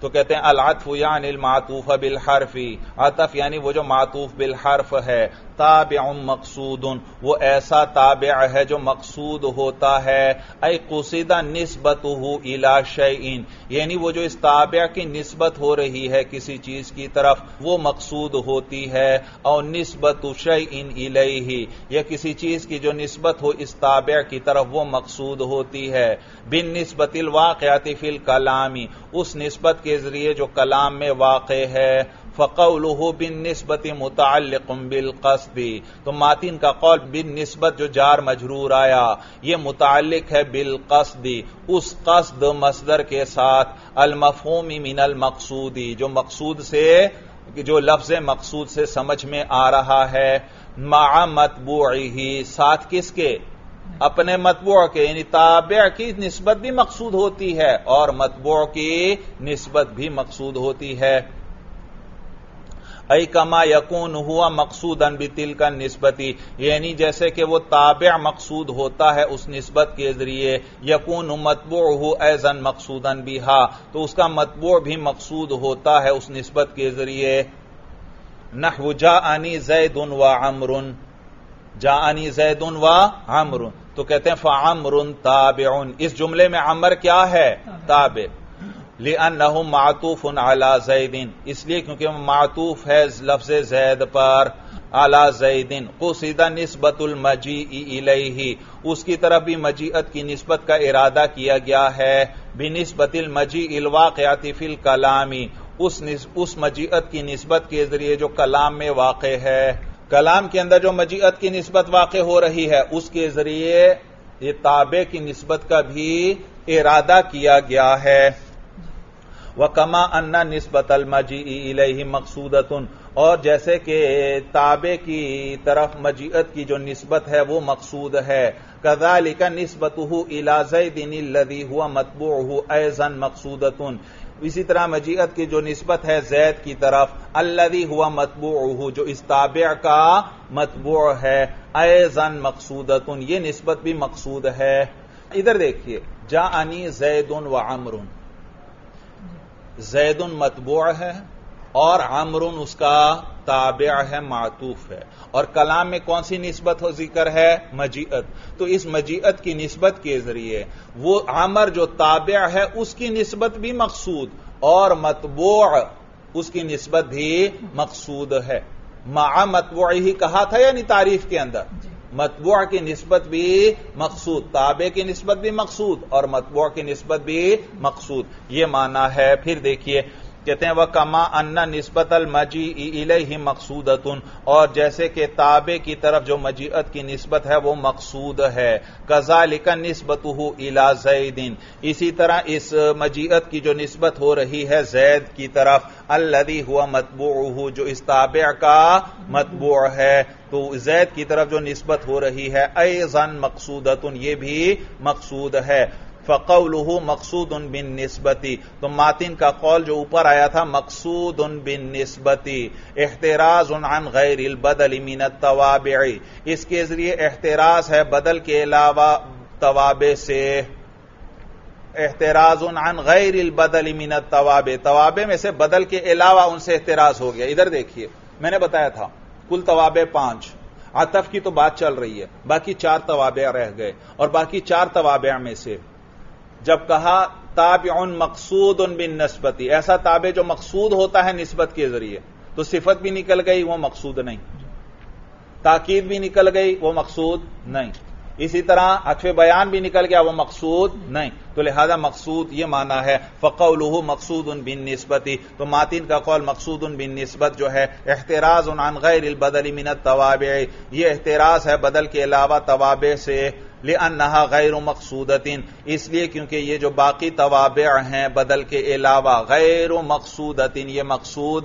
तो कहते हैं अल अत्फ़ु यानी अल मातूफ़ बिल हर्फ़ी, आतफ यानी वो जो मातूफ बिल हर्फ है। ताबिउन मकसूदुन, वो ऐसा ताबिअ है जो मकसूद होता है। ऐ कुसिदा निस्बतुहु इला शैइन, यानी वो जो इस ताबिअ की निस्बत हो रही है किसी चीज की तरफ वो मकसूद होती है। और निस्बतु शैइन इलैहि, या किसी चीज की जो निस्बत हो इस ताबिअ की तरफ वो मकसूद होती है। बिन निस्बतिल वाक़िअति फिल कलामी, उस निस्बत के जरिए जो कलाम में वाक़े है। फ़क़ौलुहु बिन्निस्बति मुतअल्लिक़ुन बिलक़स्दी, तो मातिन का कौल बिन्निस्बत जो जार मजरूर आया यह मुतअल्लिक़ है बिलक़स्दी, उस क़स्द मसदर के साथ। अल-मफ़हूमी मिनल मक़सूदी, जो मक़सूद से, जो लफ्ज़ मक़सूद से समझ में आ रहा है। मअ मतबूइही, साथ किसके? अपने मतबूअ के, यानी ताबिअ की निस्बत भी मक़सूद होती है और मतबूअ की निस्बत भी मक़सूद होती है। ऐ कमा यकून हुआ मकसूदन बितिलका निस्बती, यानी जैसे कि वो ताबिअ मकसूद होता है उस निस्बत के जरिए। यकून मतबूअहु ऐज़न मकसूदन बिहा, तो उसका मतबूअ भी मकसूद होता है उस निस्बत के जरिए। नहु जाअनी ज़ैदुन व अम्रुन, जाअनी ज़ैदुन व अम्रुन, तो कहते हैं फ़अम्रुन ताबिउन, इस जुमले में अमर क्या है? ताबे। लिअन्नहु मातूफुन अला ज़ैदिन, इसलिए क्योंकि मातूफ है लफ्ज़ ज़ैद पर। अला ज़ैदिन क़ुसिदा निस्बतुल मजीइ इलैहि, उसकी तरफ भी मजीअत की निस्बत का इरादा किया गया है। बिनिस्बतिल मजीइल वाक़िअति फ़िल कलामी, उस उस मजीअत की निस्बत के जरिए जो कलाम में वाक़े है। कलाम के अंदर जो मजीअत की निस्बत वाक़े हो रही है उसके जरिए ये ताबे की निस्बत का भी इरादा किया गया है। व कमा अन्ना निस्बतल मजीइ इलैहि मक़सूदतुन, और जैसे कि ताबे की तरफ मजीअत की जो निस्बत है वो मक़सूद है। कज़ालिका निस्बतुहु इला ज़ैदिनिल्लज़ी हुवा मतबूअहु ऐज़न मक़सूदतुन, इसी तरह मजीअत की जो निस्बत है ज़ैद की तरफ अल्लज़ी हुवा मतबूअहु, जो इस ताबिअ का मतबूअ है, ऐज़न मक़सूदतुन, ये निस्बत भी मक़सूद है। इधर देखिए, जाअनी ज़ैदुन व अम्रुन, ज़ैदुन मतबूअ है और अम्रुन उसका ताबिअ है, मातूफ है। और कलाम में कौन सी निस्बत हो जिक्र है? मजीअत। तो इस मजीअत की निस्बत के जरिए वो अमर जो ताबिअ है उसकी निस्बत भी मक़सूद और मतबूअ उसकी निस्बत भी मक़सूद है। मअ मतबूइही कहा था यानी तारीफ के अंदर मतबूअ की निस्बत भी मक़सूद, ताबे की निस्बत भी मक़सूद और मतबूअ की निस्बत भी मक़सूद, ये माना है। फिर देखिए कहते हैं वह कमा अन्ना निस्बतल मजीइ इलैहि मक़सूदतुन, और जैसे कि ताबे की तरफ जो मजीअत की निस्बत है वो मक़सूद है। कज़ालिका निस्बतुहु इला ज़ैदिन, इसी तरह इस मजीअत की जो निस्बत हो रही है ज़ैद की तरफ अल्लज़ी हुवा मतबूअहु, जो इस ताबिअ का मतबूअ है, तो ज़ैद की तरफ जो निस्बत हो रही है ऐज़न मक़सूदतुन, ये भी मक़सूद है। फ़क़ौलुहु मक़सूदुन बिन्निस्बति, तो मातिन का कौल जो ऊपर आया था मक़सूदुन बिन्निस्बति। इह्तिराज़ुन अन ग़ैरिल बदल मिनत तवाबिअ, इसके जरिए एहतराज है बदल के अलावा तवाबे से। एहतराज़ुन अन ग़ैरिल बदल मिनत तवाबे, तवाबे में से बदल के अलावा उनसे एहतराज हो गया। इधर देखिए, मैंने बताया था कुल तवाबे पांच, आतफ की तो बात चल रही है, बाकी चार तवाबे रह गए। और बाकी चार तवाबे में से जब कहा ताबिउन मक़सूदुन बिन्निस्बति, ऐसा ताबे जो मक़सूद होता है निस्बत के जरिए, तो सिफत भी निकल गई वो मक़सूद नहीं, ताकीद भी निकल गई वो मक़सूद नहीं, इसी तरह अथवे बयान भी निकल गया वो मक़सूद नहीं, तो लिहाजा मक़सूद ये माना है। फ़क़ौलुहु मक़सूदुन बिन्निस्बति, तो मातिन का कौल मक़सूदुन बिन्निस्बत जो है एहतराज़ुन अन ग़ैरिल बदल मिनत तवाबिअ, ये एहतराज है बदल के अलावा तवाबे से। लिअन्नहा ग़ैरु मक़सूदतिन, इसलिए क्योंकि ये जो बाकी तवाबिअ हैं बदल के अलावा ग़ैरु मक़सूदतिन, ये मक़सूद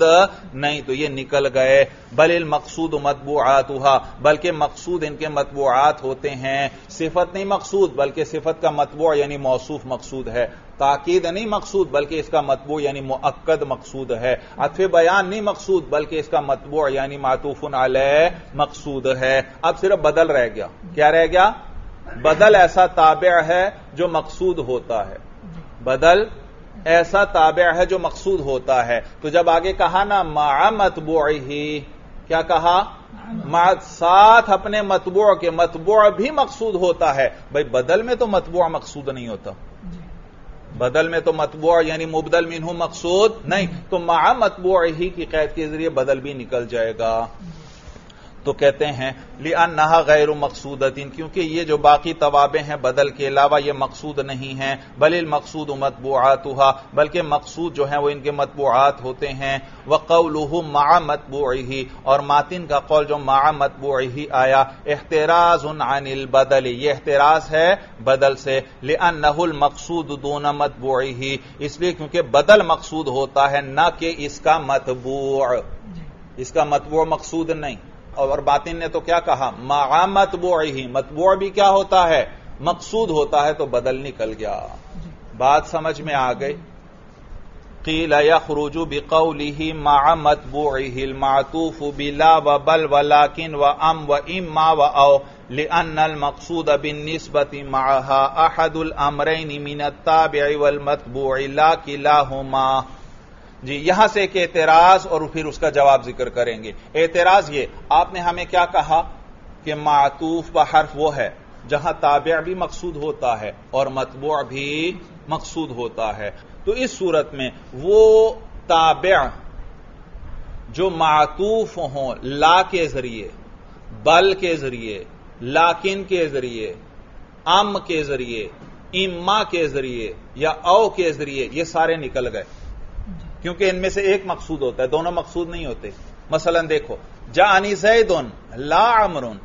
नहीं, तो ये निकल गए। बलिल मक़सूद मतबूआतुहा, बल्कि मक़सूद इनके मतबूआत होते हैं। सिफत नहीं मक़सूद बल्कि सिफत का मतबूअ यानी मौसूफ मक़सूद है। ताकीद नहीं मक़सूद बल्कि इसका मतबूअ यानी मुअक्कद मक़सूद है। अतफ़ बयान नहीं मक़सूद बल्कि इसका मतबूअ यानी मातूफ़ुन अलैह मक़सूद है। अब सिर्फ बदल रह गया, क्या रह गया? बदल ऐसा ताबिअ है जो मक़सूद होता है, बदल ऐसा ताबिअ है जो मक़सूद होता है। तो जब आगे कहा ना मअ मतबूइही, क्या कहा? साथ अपने मतबूअ के, मतबूअ भी मकसूद होता है। भाई बदल में तो मतबूअ मकसूद नहीं होता, बदल में तो मतबूअ यानी मुबदल मिन्हु मकसूद नहीं, तो मआ मतबूअ ही की कैद के जरिए बदल भी निकल जाएगा। तो कहते हैं लिअन्नहा गैर मकसूदतिन, क्योंकि ये जो बाकी तवाबे हैं बदल के अलावा ये मकसूद नहीं हैं। बलिल मकसूद मतबूआतुहा, बल्कि मकसूद जो है वो इनके मतबूआत होते हैं। व कौलुहु मआ मतबूइही, और मातिन का कौल जो मआ मतबूइही आया, एहतराजुन अनिल बदल, ये एहतराज है बदल से। लिअन्नहुल मकसूद दून मतबूइही, इसलिए क्योंकि बदल मकसूद होता है न कि इसका मतबूअ, इसका मतबूअ मकसूद नहीं। और बातिन ने तो क्या कहा, मआ मतबूइही, मतबूअ भी क्या होता है, मकसूद होता है, तो बदल निकल गया। बात समझ में आ गई। क़ील यख़रुजु बिक़ौलिही मआ मतबूइही अल-मअतूफ़ बिला व बल व लाकिन व अम व इम्मा व औ लिअन्ना अल-मक़सूद बिन-निस्बति मअहा अहदुल अमरैनि मिन अत-ताबिअ वल मतबूअ ला किलाहुमा। जी, यहां से एक एतराज और फिर उसका जवाब जिक्र करेंगे। एतराज ये, आपने हमें क्या कहा कि मातूफ व हर्फ वो है जहां ताबे भी मकसूद होता है और मतबूअ भी मकसूद होता है। तो इस सूरत में वो ताबे जो मातूफ हों ला के जरिए, बल के जरिए, लाकिन के जरिए, अम के जरिए, इम्मा के जरिए या औ के जरिए, ये सारे निकल गए, क्योंकि इनमें से एक मकसूद होता है, दोनों मकसूद नहीं होते। मसलन देखो, जानी ज़ैदुन ला अमरुन,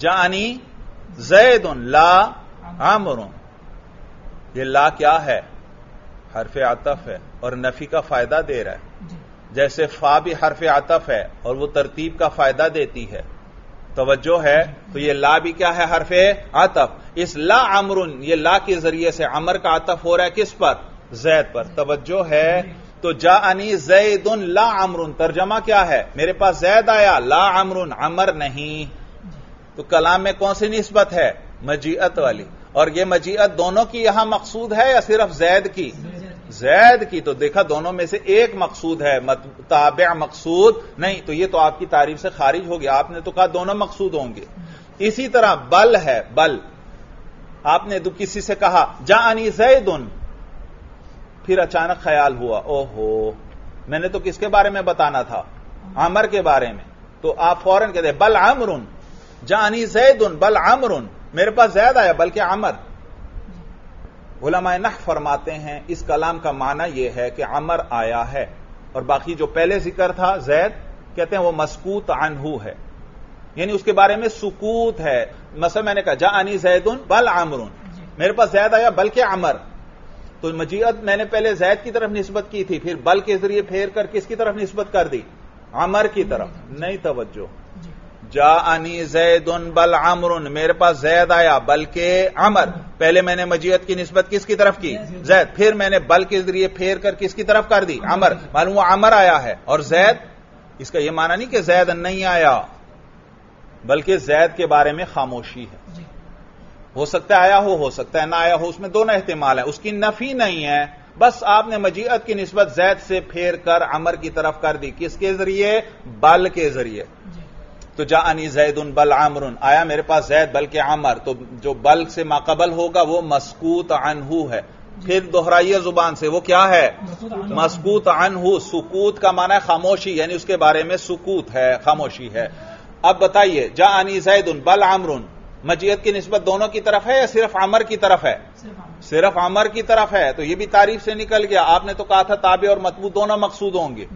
जानी ज़ैदुन ला अमरुन, ये ला क्या है, हरफ आतफ है और नफी का फायदा दे रहा है। जैसे फा भी हरफ आतफ है और वो तरतीब का फायदा देती है, तवज्जो है, तो ये ला भी क्या है, हरफ आतफ। इस ला अमरुन, ये ला के जरिए से अमर का आतफ हो रहा है किस पर, जैद पर, तवज्जो है। तो जानी ज़ैदुन ला अमरुन, तर्जमा क्या है, मेरे पास जैद आया, ला अमरुन अमर नहीं, तो कलाम में कौन सी निस्बत है, मजीअत वाली। और यह मजीअत दोनों की यहां मकसूद है या सिर्फ जैद की, जैद की। तो देखा दोनों में से एक मकसूद है, ताबे मकसूद नहीं, तो यह तो आपकी तारीफ से खारिज हो गया। आपने तो कहा दोनों मकसूद होंगे। इसी तरह बल है, बल, आपने तो किसी से कहा जानी ज़ैदुन, फिर अचानक ख्याल हुआ, ओहो मैंने तो किसके बारे में बताना था, अमर के बारे में, तो आप फौरन कहते बल अमरुन, जानी ज़ैदुन बल अमरुन, मेरे पास ज़ैद आया बल्कि अमर। उलमाए नह्व फरमाते हैं इस कलाम का माना यह है कि अमर आया है और बाकी जो पहले जिक्र था जैद, कहते हैं वो मस्कूत अनहू है, यानी उसके बारे में सुकूत है। मसलन मैंने कहा जानी ज़ैदुन बल अमरुन, मेरे पास ज़ैद आया बल्कि अमर, तो मजीअत मैंने पहले जैद की तरफ निस्बत की थी, फिर बल के जरिए फेर कर किसकी तरफ निस्बत कर दी, अमर की तरफ। नहीं तवज्जो, जानी ज़ैदुन बल अमरुन, मेरे पास जैद आया बल्कि अमर, पहले मैंने मजीअत की निस्बत किसकी तरफ की, जैद, फिर मैंने बल के जरिए फेर कर किसकी तरफ कर दी, अमर। मालूम वो अमर आया है और जैद, इसका यह माना नहीं कि जैद नहीं आया, बल्कि जैद के बारे में खामोशी है, हो सकता है आया हो, हो सकता है ना आया हो, उसमें दोनों एहतिमाल है, उसकी नफी नहीं है, बस आपने मजीअत की निस्बत जैद से फेर कर अमर की तरफ कर दी, किसके जरिए, बल के जरिए। तो जानी ज़ैदुन बल अमरुन, आया मेरे पास जैद बल्कि अमर, तो जो बल से माकबल होगा वो मस्कूत अनहू है। फिर दोहराइए जुबान से, वो क्या है, मस्कूत अनहू, सुकूत का माना है खामोशी, यानी उसके बारे में सुकूत है, खामोशी है। अब बताइए जानी ज़ैदुन बल अमरुन, मजीयत की निस्बत दोनों की तरफ है या सिर्फ अमर की तरफ है, सिर्फ अमर की तरफ है, तो यह भी तारीफ से निकल गया। आपने तो कहा था ताबे और मतबू दोनों मकसूद होंगे,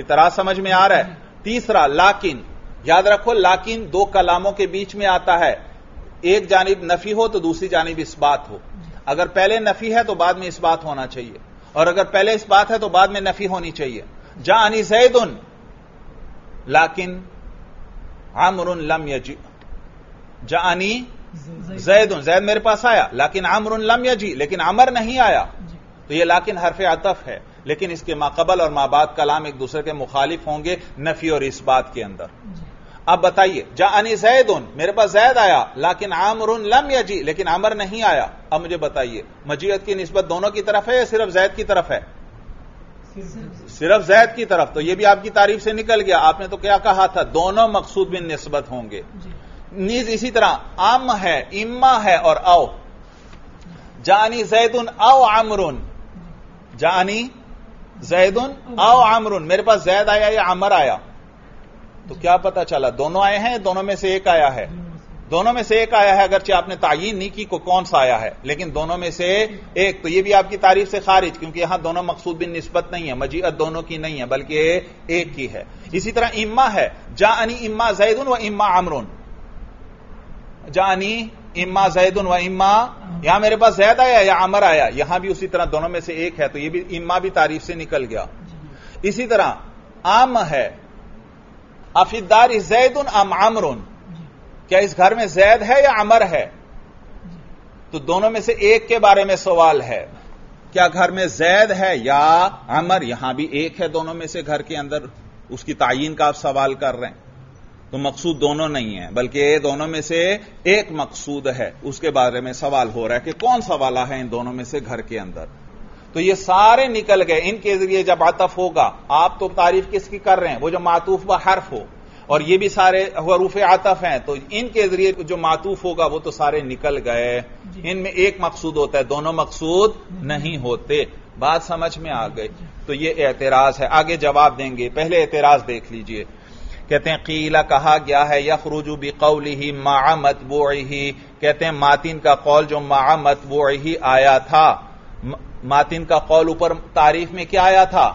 इतराज समझ में आ रहा है। तीसरा लाकिन, याद रखो लाकिन दो कलामों के बीच में आता है, एक जानिब नफी हो तो दूसरी जानिब इस्बात हो। अगर पहले नफी है तो बाद में इस्बात होना चाहिए, और अगर पहले इस्बात है तो बाद में नफी होनी चाहिए। जानी ज़ैदुन लाकिन अमरुन लम यजी, जानी ज़ैदुन, जैद मेरे पास आया, लेकिन अमरुन लम यजी, लेकिन अमर नहीं आया, तो यह लाकिन हरफ अतफ है, लेकिन इसके माकबल और माबाद कलाम एक दूसरे के मुखालिफ होंगे नफी और इस्बात के अंदर। अब बताइए जानी ज़ैदुन, मेरे पास जैद आया, लेकिन अमरुन लम यजी, लेकिन अमर नहीं आया। अब मुझे बताइए मजीयत की निस्बत दोनों की तरफ है या सिर्फ जैद की तरफ है, सिर्फ जैद की तरफ, तो यह भी आपकी तारीफ से निकल गया। आपने तो क्या कहा था, दोनों मकसूद बिन निस्बत होंगे। नीज इसी तरह आम है, इम्मा है और आओ, जानी जैदुन आओ आमरुन, जानी जैदुन आओ आमरुन, मेरे पास जैद आया या आमर आया, तो क्या पता चला दोनों आए हैं, दोनों में से एक आया है, दोनों में से एक आया है, अगरचे आपने तायीन नहीं की को कौन सा आया है, लेकिन दोनों में से एक, तो यह भी आपकी तारीफ से खारिज, क्योंकि यहां दोनों मकसूद बिन निस्बत नहीं है, मजीअत दोनों की नहीं है बल्कि एक की है। इसी तरह इम्मा है, जानी इम्मा जैदुन व इम्मा आमरुन, जानी इम्मा जैदुन व इम्मा, यहां मेरे पास जैद आया या आमर आया, यहां भी उसी तरह दोनों में से एक है, तो यह भी इम्मा भी तारीफ से निकल गया। इसी तरह आम है, अफिदारी जैदुन आम आमरुन, क्या इस घर में जैद है या अमर है, तो दोनों में से एक के बारे में सवाल है, क्या घर में जैद है या अमर, यहां भी एक है दोनों में से घर के अंदर, उसकी तायीन का आप सवाल कर रहे हैं, तो मकसूद दोनों नहीं है बल्कि दोनों में से एक मकसूद है, उसके बारे में सवाल हो रहा है कि कौन सा वाला है इन दोनों में से घर के अंदर। तो ये सारे निकल गए, इनके जरिए जब आतफ होगा, आप तो तारीफ किसकी कर रहे हैं, वो जो मातूफ व हर्फ हो, और ये भी सारे हुरूफ आतफ हैं, तो इनके जरिए जो मातूफ होगा वो तो सारे निकल गए, इनमें एक मकसूद होता है, दोनों मकसूद नहीं होते। बात समझ में आ गई, तो ये एतराज है, आगे जवाब देंगे, पहले एतराज देख लीजिए। कहते हैं कीला कहा गया है, यखरुजु बिकौलिही मअ मतबूइही, कहते हैं मातिन का कौल जो मअ मतबूइही आया था, मातिन का कौल ऊपर तारीफ में क्या आया था,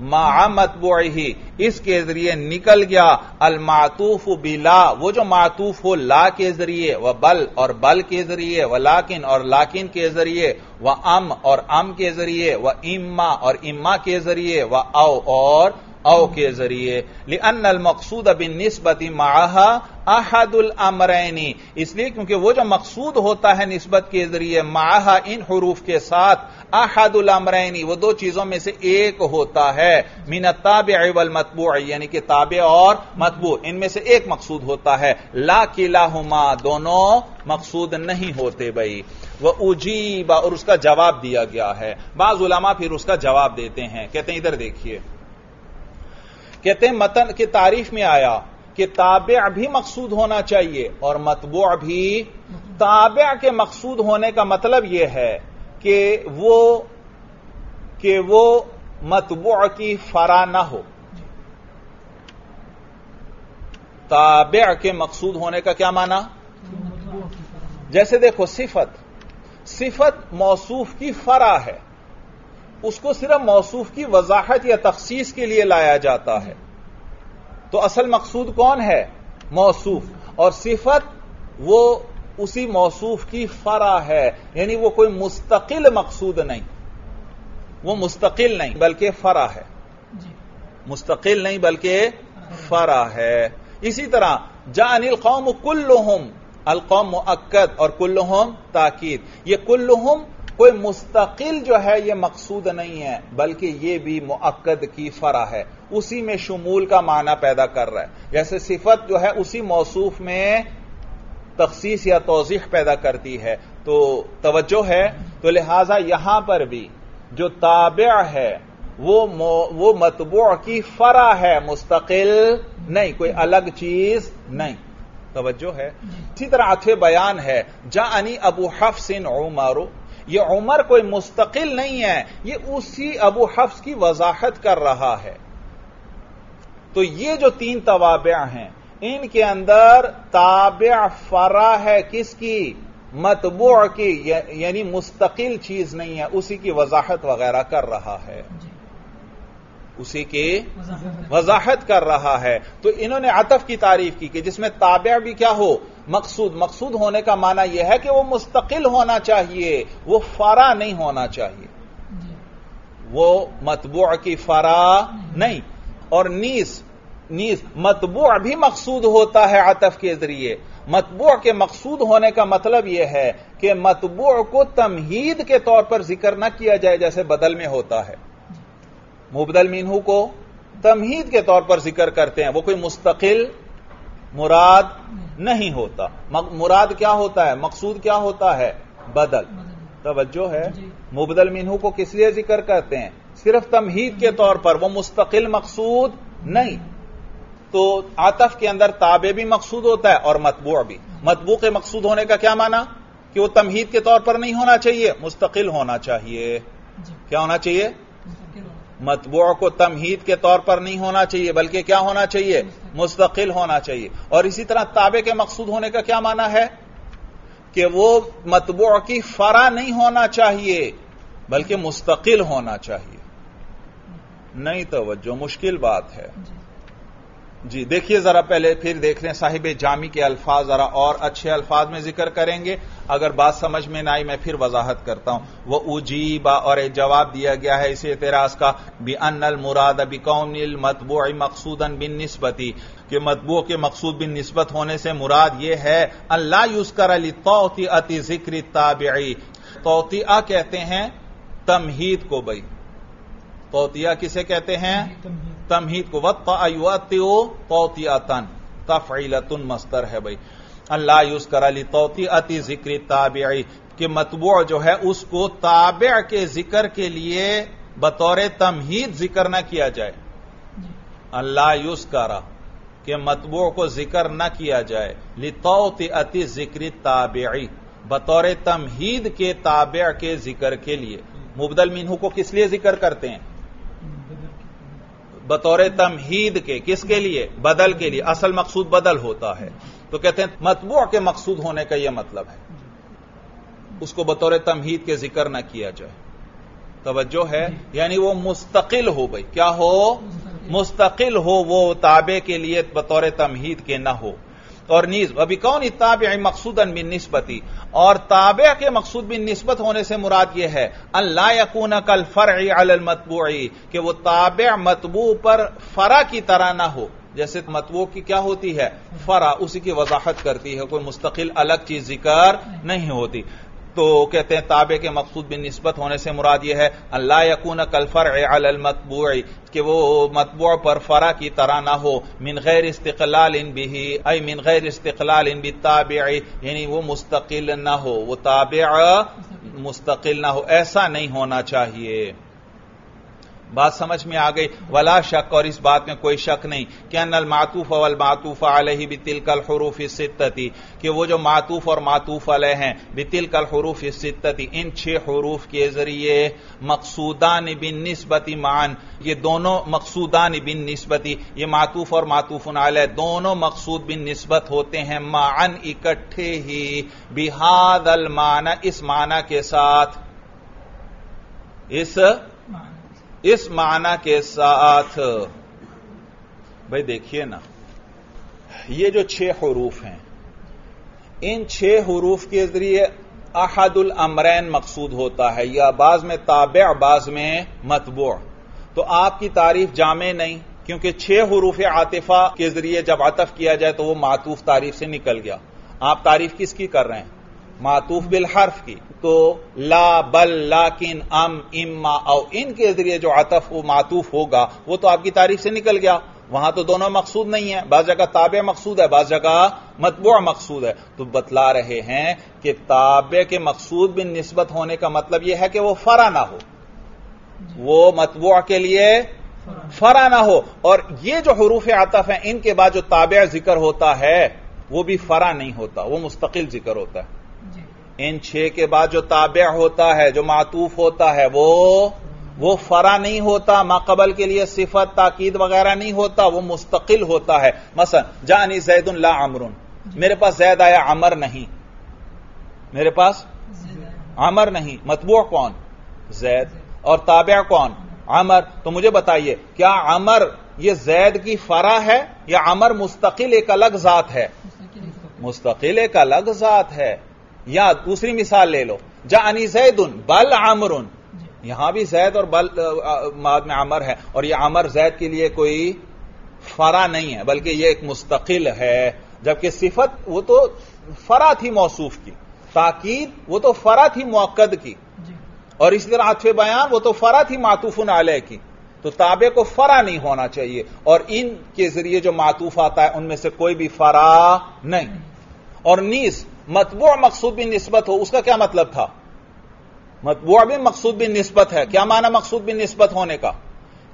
मअ मतबूइही, इसके जरिए निकल गया अल मातूफ बिला, वो जो मातूफ हो ला के जरिए, व बल और बल के जरिए, व लाकिन और लाकिन के जरिए, व अम और अम के जरिए, व इम्मा और इम्मा के जरिए, व औ और औ के जरिए। लिअन्ना अल मक़सूद बिन्निस्बति मअहा अहदुल अमरैनी, इसलिए क्योंकि वो जो मकसूद होता है निस्बत के जरिए मअहा इन हुरूफ के साथ, अहदुल अमरैनी वो दो चीजों में से एक होता है, मिन ताबिअ वल मतबूअ, यानी कि ताबे और मतबू इनमें से एक मकसूद होता है, ला किलाहुमा दोनों मकसूद नहीं होते। भाई वह उजीबा, और उसका जवाब दिया गया है, बाज़ उलमा फिर उसका जवाब देते हैं। कहते हैं इधर देखिए, कहते हैं मतन की तारीफ में आया कि ताबे भी मकसूद होना चाहिए और मतबूअ भी। ताबे के मकसूद होने का मतलब यह है कि वो कि वो मतबूअ की फरा ना हो। ताबे के मकसूद होने का क्या माना, जैसे देखो सिफत, सिफत मौसूफ की फरा है, उसको सिर्फ मौसूफ की वजाहत या तखसीस के लिए लाया जाता है, तो असल मकसूद कौन है, मौसूफ, और सिफत वो उसी मौसूफ की फरा है, यानी वो कोई मुस्तकिल मकसूद नहीं, वो मुस्तकिल नहीं बल्कि फरा है, मुस्तकिल नहीं बल्कि फरा है। इसी तरह जानिल कौम कुल्लुहुम, अल कौम मुअक्कद और कुल्लुहुम ताकीद, ये कुल्लुहुम कोई मुस्तकिल जो है यह मकसूद नहीं है बल्कि यह भी मुअक्कद की फरा है, उसी में शुमूल का माना पैदा कर रहा है। जैसे सिफत जो है उसी मौसूफ में तखसीस या तौज़ीह पैदा करती है, तो तवज्जो है, तो लिहाजा यहां पर भी जो ताबे है वो वो मतबूअ की फरा है, मुस्तकिल नहीं, कोई अलग चीज नहीं। तवज्जो है। इसी तरह आठवें बयान है, जानी अबू हफ्सिन उमर, ये उमर कोई मुस्तकिल नहीं है, ये उसी अबू हफ्स की वजाहत कर रहा है। तो ये जो तीन तवाबे हैं इनके अंदर ताबे फरा है किसकी, मतबूअ की, यानी मुस्तकिल चीज नहीं है, उसी की वजाहत वगैरह कर रहा है, उसी की वजाहत कर रहा है। तो इन्होंने अतफ की तारीफ की कि जिसमें ताबे भी क्या हो, मकसूद, मकसूद होने का माना यह है कि वो मुस्तकिल होना चाहिए, वो फरा नहीं होना चाहिए, वो मतबूअ की फरा नहीं। और नीस नीस मतबूअ भी मकसूद होता है आतफ के जरिए, मतबूअ के मकसूद होने का मतलब यह है कि मतबूअ को तमहीद के तौर पर जिक्र न किया जाए, जैसे बदल में होता है, मुबदल मिन्हू को तमहीद के तौर पर जिक्र करते हैं, वो कोई मुस्तकिल मुराद नहीं होता। मुराद क्या होता है, मकसूद क्या होता है, बदल, बदल। तवज्जो है। मुबदल मिन्हू को किस लिए जिक्र करते हैं, सिर्फ तमहीद के तौर पर, वो मुस्तकिल मकसूद नहीं। तो आतफ के अंदर ताबे भी मकसूद होता है और मतबूअ भी। मतबूअ के मकसूद होने का क्या माना कि वो तमहीद के तौर पर नहीं होना चाहिए, मुस्तकिल होना चाहिए। क्या होना चाहिए? मतबूअ को तमहीद के तौर पर नहीं होना चाहिए बल्कि क्या होना चाहिए? मुस्तकिल होना चाहिए। और इसी तरह ताबे के मकसूद होने का क्या माना है कि वो मतबूअ की फरा नहीं होना चाहिए बल्कि मुस्तकिल होना चाहिए। नहीं तवज्जो, मुश्किल बात है जी। देखिए जरा, पहले फिर देख रहे हैं साहिब जामी के अल्फाज, जरा और अच्छे अल्फाज में जिक्र करेंगे। अगर बात समझ में ना आई मैं फिर वजाहत करता हूं। वह उजीबा, और जवाब दिया गया है इस एतराज का, बि अन्नल मुराद बि कौनिल मतबूअ मकसूदन बिन निस्बती, कि मतबूअ के मकसूद बिन निस्बत होने से मुराद यह है अल्ला युस्कर अली तौतिअति जिक्र ताबिई। तौतिया कहते हैं तमहीद को। भाई तौतिया किसे कहते हैं? तमहीद को। वत्तायुअतिओ तौतिअतन तफईलतुन मस्तर है भाई। अल्ला युस्कर अली तौतिअति जिक्र ताबिई, कि मतबूअ जो है उसको ताबे के जिक्र के लिए बतौर तमहीद जिक्र न किया जाए। अल्ला युस्करा, कि मतबूअ को जिक्र न किया जाए लि तौतिअति जिक्र ताबिई, बतौर तमहीद के ताबे के जिक्र के लिए। मुबदल मिन्हू को किस लिए जिक्र करते हैं? बतौर तमहीद के। किसके लिए? बदल के लिए। असल मकसूद बदल होता है। तो कहते हैं मतबूअ के मकसूद होने का यह मतलब है उसको बतौर तमहीद के जिक्र न किया जाए। तवज्जो है, यानी वो मुस्तकिल हो भाई। क्या हो? मुस्तकिल हो, वो ताबे के लिए बतौर तमहीद के ना हो। और नीज अभी कौन ताबे मकसूदन बिन निस्बती, और ताबे के मकसूद बिन निस्बत होने से मुराद यह है अल्ला यकून कल फर्ई अलल मतबूई, कि वो ताबे मतबू पर फरा की तरह ना हो। जैसे मतबू की क्या होती है? फरा। उसी की वजाहत करती है, कोई मुस्तकिल अलग चीज जिक्र नहीं होती। तो कहते हैं ताबे के मकसूद बिन निस्बत होने से मुराद यह है अल्ला यकून कल फर् अल मतबूई, कि वो मतबूअ पर फरा की तरह ना हो। मिन गैर इस्तिक़लाल इन बिही अय मिन गैर इस्तिक़लाल इन बित्ताबिई, यानी वो मुस्तकिल ना हो, वो ताबे मुस्तकिल ना हो। ऐसा नहीं होना चाहिए। बात समझ में आ गई। वला शक, और इस बात में कोई शक नहीं, कि अन्नल मातूफ वल मातूफ अलैहि बितिलकल हुरूफ सित्तती, कि वो जो मातूफ और मातूफ अलैह हैं बितिलकल हुरूफ सित्तती, इन छह हुरूफ के जरिए मकसूदान बिन निस्बती मान, ये दोनों मकसूदान बिन निस्बती, ये मातूफ और मातूफुन अलैह दोनों मकसूद बिन निस्बत होते हैं मान, इकट्ठे ही बिहादल माना, इस माना के साथ, इस इस माना के साथ। भाई देखिए ना, ये जो छह हुरूफ हैं इन छह हुरूफ के जरिए अहदुल अमरैन मकसूद होता है, या बाज में ताबे बाज में मतबूअ। तो आपकी तारीफ जामे नहीं, क्योंकि छह हुरूफ आतिफा के जरिए जब आतफ किया जाए तो वो मातूफ तारीफ से निकल गया। आप तारीफ किसकी कर रहे हैं? मातूफ बिल हर्फ की। तो ला, बल, लाकिन, अम, इम्मा, और इनके जरिए जो आतफ वो मातूफ होगा वो तो आपकी तारीफ से निकल गया। वहां तो दोनों मकसूद नहीं है, बाज जगह ताबे मकसूद है, बाज जगह मतबूअ मकसूद है। तो बतला रहे हैं कि ताबे के मकसूद बिन निस्बत होने का मतलब यह है कि वो फरा ना हो, वो मतबूअ के लिए फरा ना हो। और ये जो हुरूफ आतफ है इनके बाद जो ताबे जिक्र होता है वो भी फरा नहीं होता, वो मुस्तकिल जिक्र होता है। इन छह के बाद जो ताबे होता है, जो मातूफ होता है, वो वो फरा नहीं होता, माकबल के लिए सिफत ताकीद वगैरह नहीं होता, वो मुस्तकिल होता है। मसलन जानी जैदुन ला अमरुन, मेरे पास जैद आया अमर नहीं, मेरे पास अमर नहीं। मतबूअ कौन? जैद, और ताबे कौन? अमर। तो मुझे बताइए क्या अमर ये जैद की फरा है या अमर मुस्तकिल एक अलग जात है? मुस्तकिल एक अलग जात है। या दूसरी मिसाल ले लो, जानी जैदुन बल अमरुन, यहां भी जैद और बल बाद में अमर है, और यह अमर जैद के लिए कोई फरा नहीं है बल्कि यह एक मुस्तकिल है। जबकि सिफत वो तो फरा थी मौसूफ की, ताकीद वो तो फरा थी मुअक्कद की, और इसी तरह आतफ़े बयान वो तो फरा थी मातूफुन अलैह की। तो ताबे को फरा नहीं होना चाहिए, और इनके जरिए जो मातूफ आता है उनमें से कोई भी फरा नहीं। और नीस मतबूअ मकसूद बिन निस्बत हो, उसका क्या मतलब था? मतबूअ भी मकसूद भी निस्बत है। क्या माना मकसूद भी निस्बत होने का?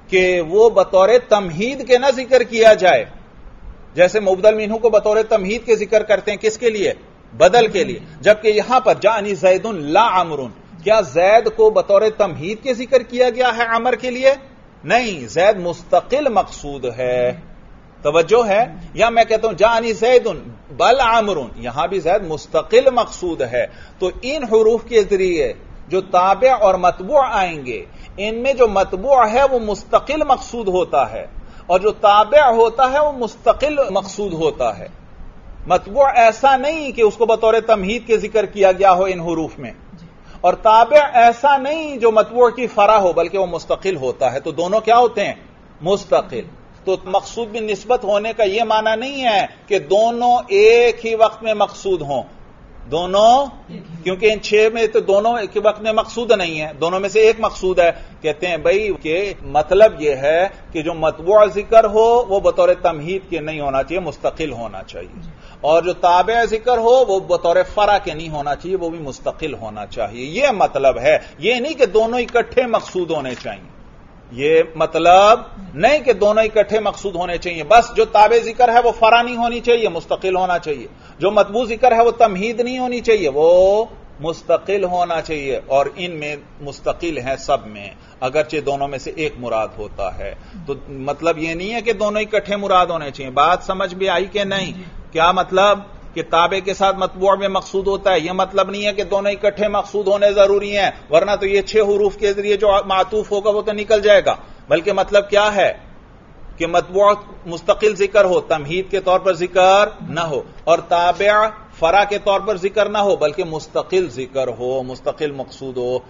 कि वो बतौर तमहीद के ना जिक्र किया जाए, जैसे मुबदल मिन्हू को बतौर तमहीद के जिक्र करते हैं, किसके लिए? बदल के लिए। जबकि यहां पर जानी जैदुन ला अमरुन, क्या जैद को बतौर तमहीद के जिक्र किया गया है अमर के लिए? नहीं, जैद मुस्तकिल मकसूद है। तवज्जो है। या मैं कहता हूं जानी जैदुन बल अमरुन, यहां भी जैद मुस्तकिल मकसूद है। तो इन हुरूफ के जरिए जो ताबे और मतबू आएंगे, इनमें जो मतबू है वह मुस्तकिल मकसूद होता है और जो ताबे होता है वह मुस्तकिल मकसूद होता है। मतबू ऐसा नहीं कि उसको बतौर तमहीद के जिक्र किया गया हो इन हुरूफ में, और ताबे ऐसा नहीं जो मतबू की फरा हो, बल्कि वह मुस्तकिल होता है। तो दोनों क्या होते हैं? मुस्तकिल। तो मकसूद भी निस्बत होने का यह माना नहीं है कि दोनों एक ही वक्त में मकसूद हों, दोनों, क्योंकि इन छह में तो दोनों के वक्त में मकसूद नहीं है, दोनों में से एक मकसूद है। कहते हैं भाई के मतलब यह है कि जो मतबूअ जिक्र हो वो बतौर तमहीद के नहीं होना चाहिए, मुस्तकिल होना चाहिए, और जो ताबे जिक्र हो वो बतौर फरा के नहीं होना चाहिए, वो भी मुस्तकिल होना चाहिए। यह मतलब है। यह नहीं कि दोनों इकट्ठे मकसूद होने चाहिए, यह मतलब नहीं कि दोनों इकट्ठे मकसूद होने चाहिए। बस जो ताबे जिक्र है वो फरा नहीं होनी चाहिए, मुस्तकिल होना चाहिए। जो मतबू जिक्र है वो तमहीद नहीं होनी चाहिए, वो मुस्तकिल होना चाहिए। और इनमें मुस्तकिल है सब में, अगरचे दोनों में से एक मुराद होता है। तो मतलब यह नहीं है कि दोनों इकट्ठे मुराद होने चाहिए। बात समझ में आई कि नहीं? क्या मतलब कि ताबे के साथ मतबूअ में मकसूद होता है, यह मतलब नहीं है कि दोनों इकट्ठे मकसूद होने जरूरी हैं, वरना तो यह छह हुरूफ के जरिए जो मातूफ होगा वो तो निकल जाएगा। बल्कि मतलब क्या है कि मतबूअ मुस्तकिल जिक्र हो, तमहीद के तौर पर जिक्र ना हो, और ताबे फरा के तौर पर जिक्र ना हो, बल्कि मुस्तकिल जिक्र हो, मुस्तकिल मकसूद हो।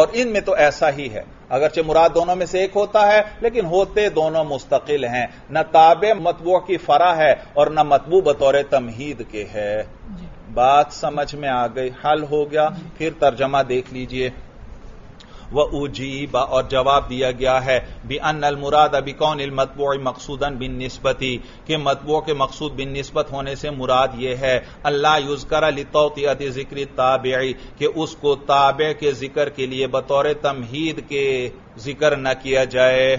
और इनमें तो ऐसा ही है, अगरचे मुराद दोनों में से एक होता है, लेकिन होते दोनों मुस्तकिल हैं। न ताबे मतबूअ की फरा है और न मतबू बतौर तमहीद के है। बात समझ में आ गई, हल हो गया। फिर तर्जमा देख लीजिए। व उजीबा, और जवाब दिया गया है, बि अन्नल मुराद बि कौनिल मतबूअ मकसूदन बिन निस्बती, के मतबूअ के मकसूद बिन निस्बत होने से मुराद यह है, अल्ला युज़करा लितौतियत जिक्र ताबेई, के उसको ताबे के जिक्र के लिए बतौर तमहीद के जिक्र न किया जाए।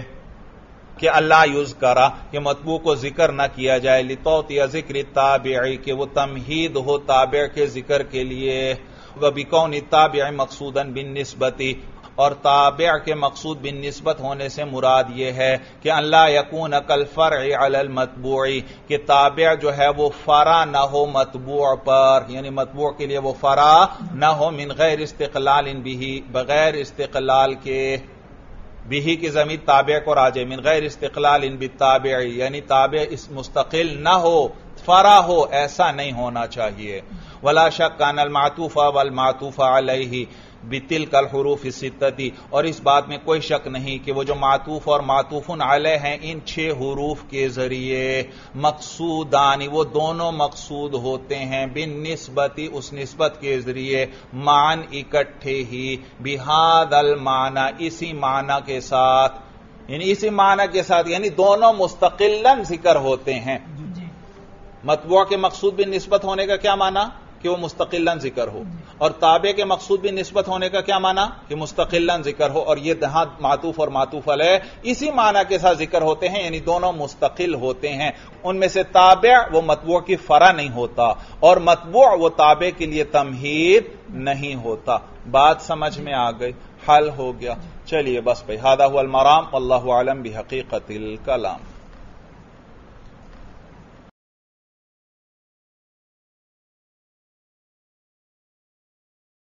कि अल्ला युज़करा, के मतबूअ को जिक्र न किया जाए, लितौतियत जिक्र ताबेई, के वो तमहीद हो ताबे के जिक्र के लिए। व बि कौनि ताबे मकसूदन बिन निस्बती, और ताबे के मकसूद बिन निस्बत होने से मुराद यह है कि अल्ला यकून कल फर् अलल मतबूई, कि ताबे जो है वो फरा ना हो मतबूअ पर, यानी मतबूअ के लिए वो फरा ना हो, मिन गैर इस्तिकलाल इन बिही, बगैर इस्तिकलाल के। बिही की जमीन ताबे को राजे, मिन गैर इस्तिकलाल इन बि ताबे, यानी ताबे इस मुस्तकिल ना हो, फरा हो, ऐसा नहीं होना चाहिए। वला शक कानल मातूफा वल मातूफा अलैहि बितिल कल हुरूफ सित्तती, और इस बात में कोई शक नहीं कि वो जो मातूफ और मातूफुन अलैह हैं, इन छह हुरूफ के जरिए मकसूदानी, वो दोनों मकसूद होते हैं, बिन निस्बती, उस निस्बत के जरिए, मान इकट्ठे ही, बिहादल माना, इसी माना के साथ, यानी इसी माना के साथ, यानी दोनों मुस्तकिलन जिक्र होते हैं। मतबूअ के मकसूद बिन निस्बत होने का क्या माना? कि वो मुस्तकिलन जिक्र हो। और ताबे के मकसूद भी निस्बत होने का क्या माना? कि मुस्तकिलन जिक्र हो। और ये दहां मातूफ और मातूफ अलैह इसी माना के साथ जिक्र होते हैं, यानी दोनों मुस्तकिल होते हैं। उनमें से ताबे वो मतबूअ की फरा नहीं होता, और मतबूअ वो ताबे के लिए तमहीद नहीं होता। बात समझ में आ गई, हल हो गया। चलिए बस भाई, हादा हुवल मराम, अल्लाहु आलम बिहकीकतिल कलाम।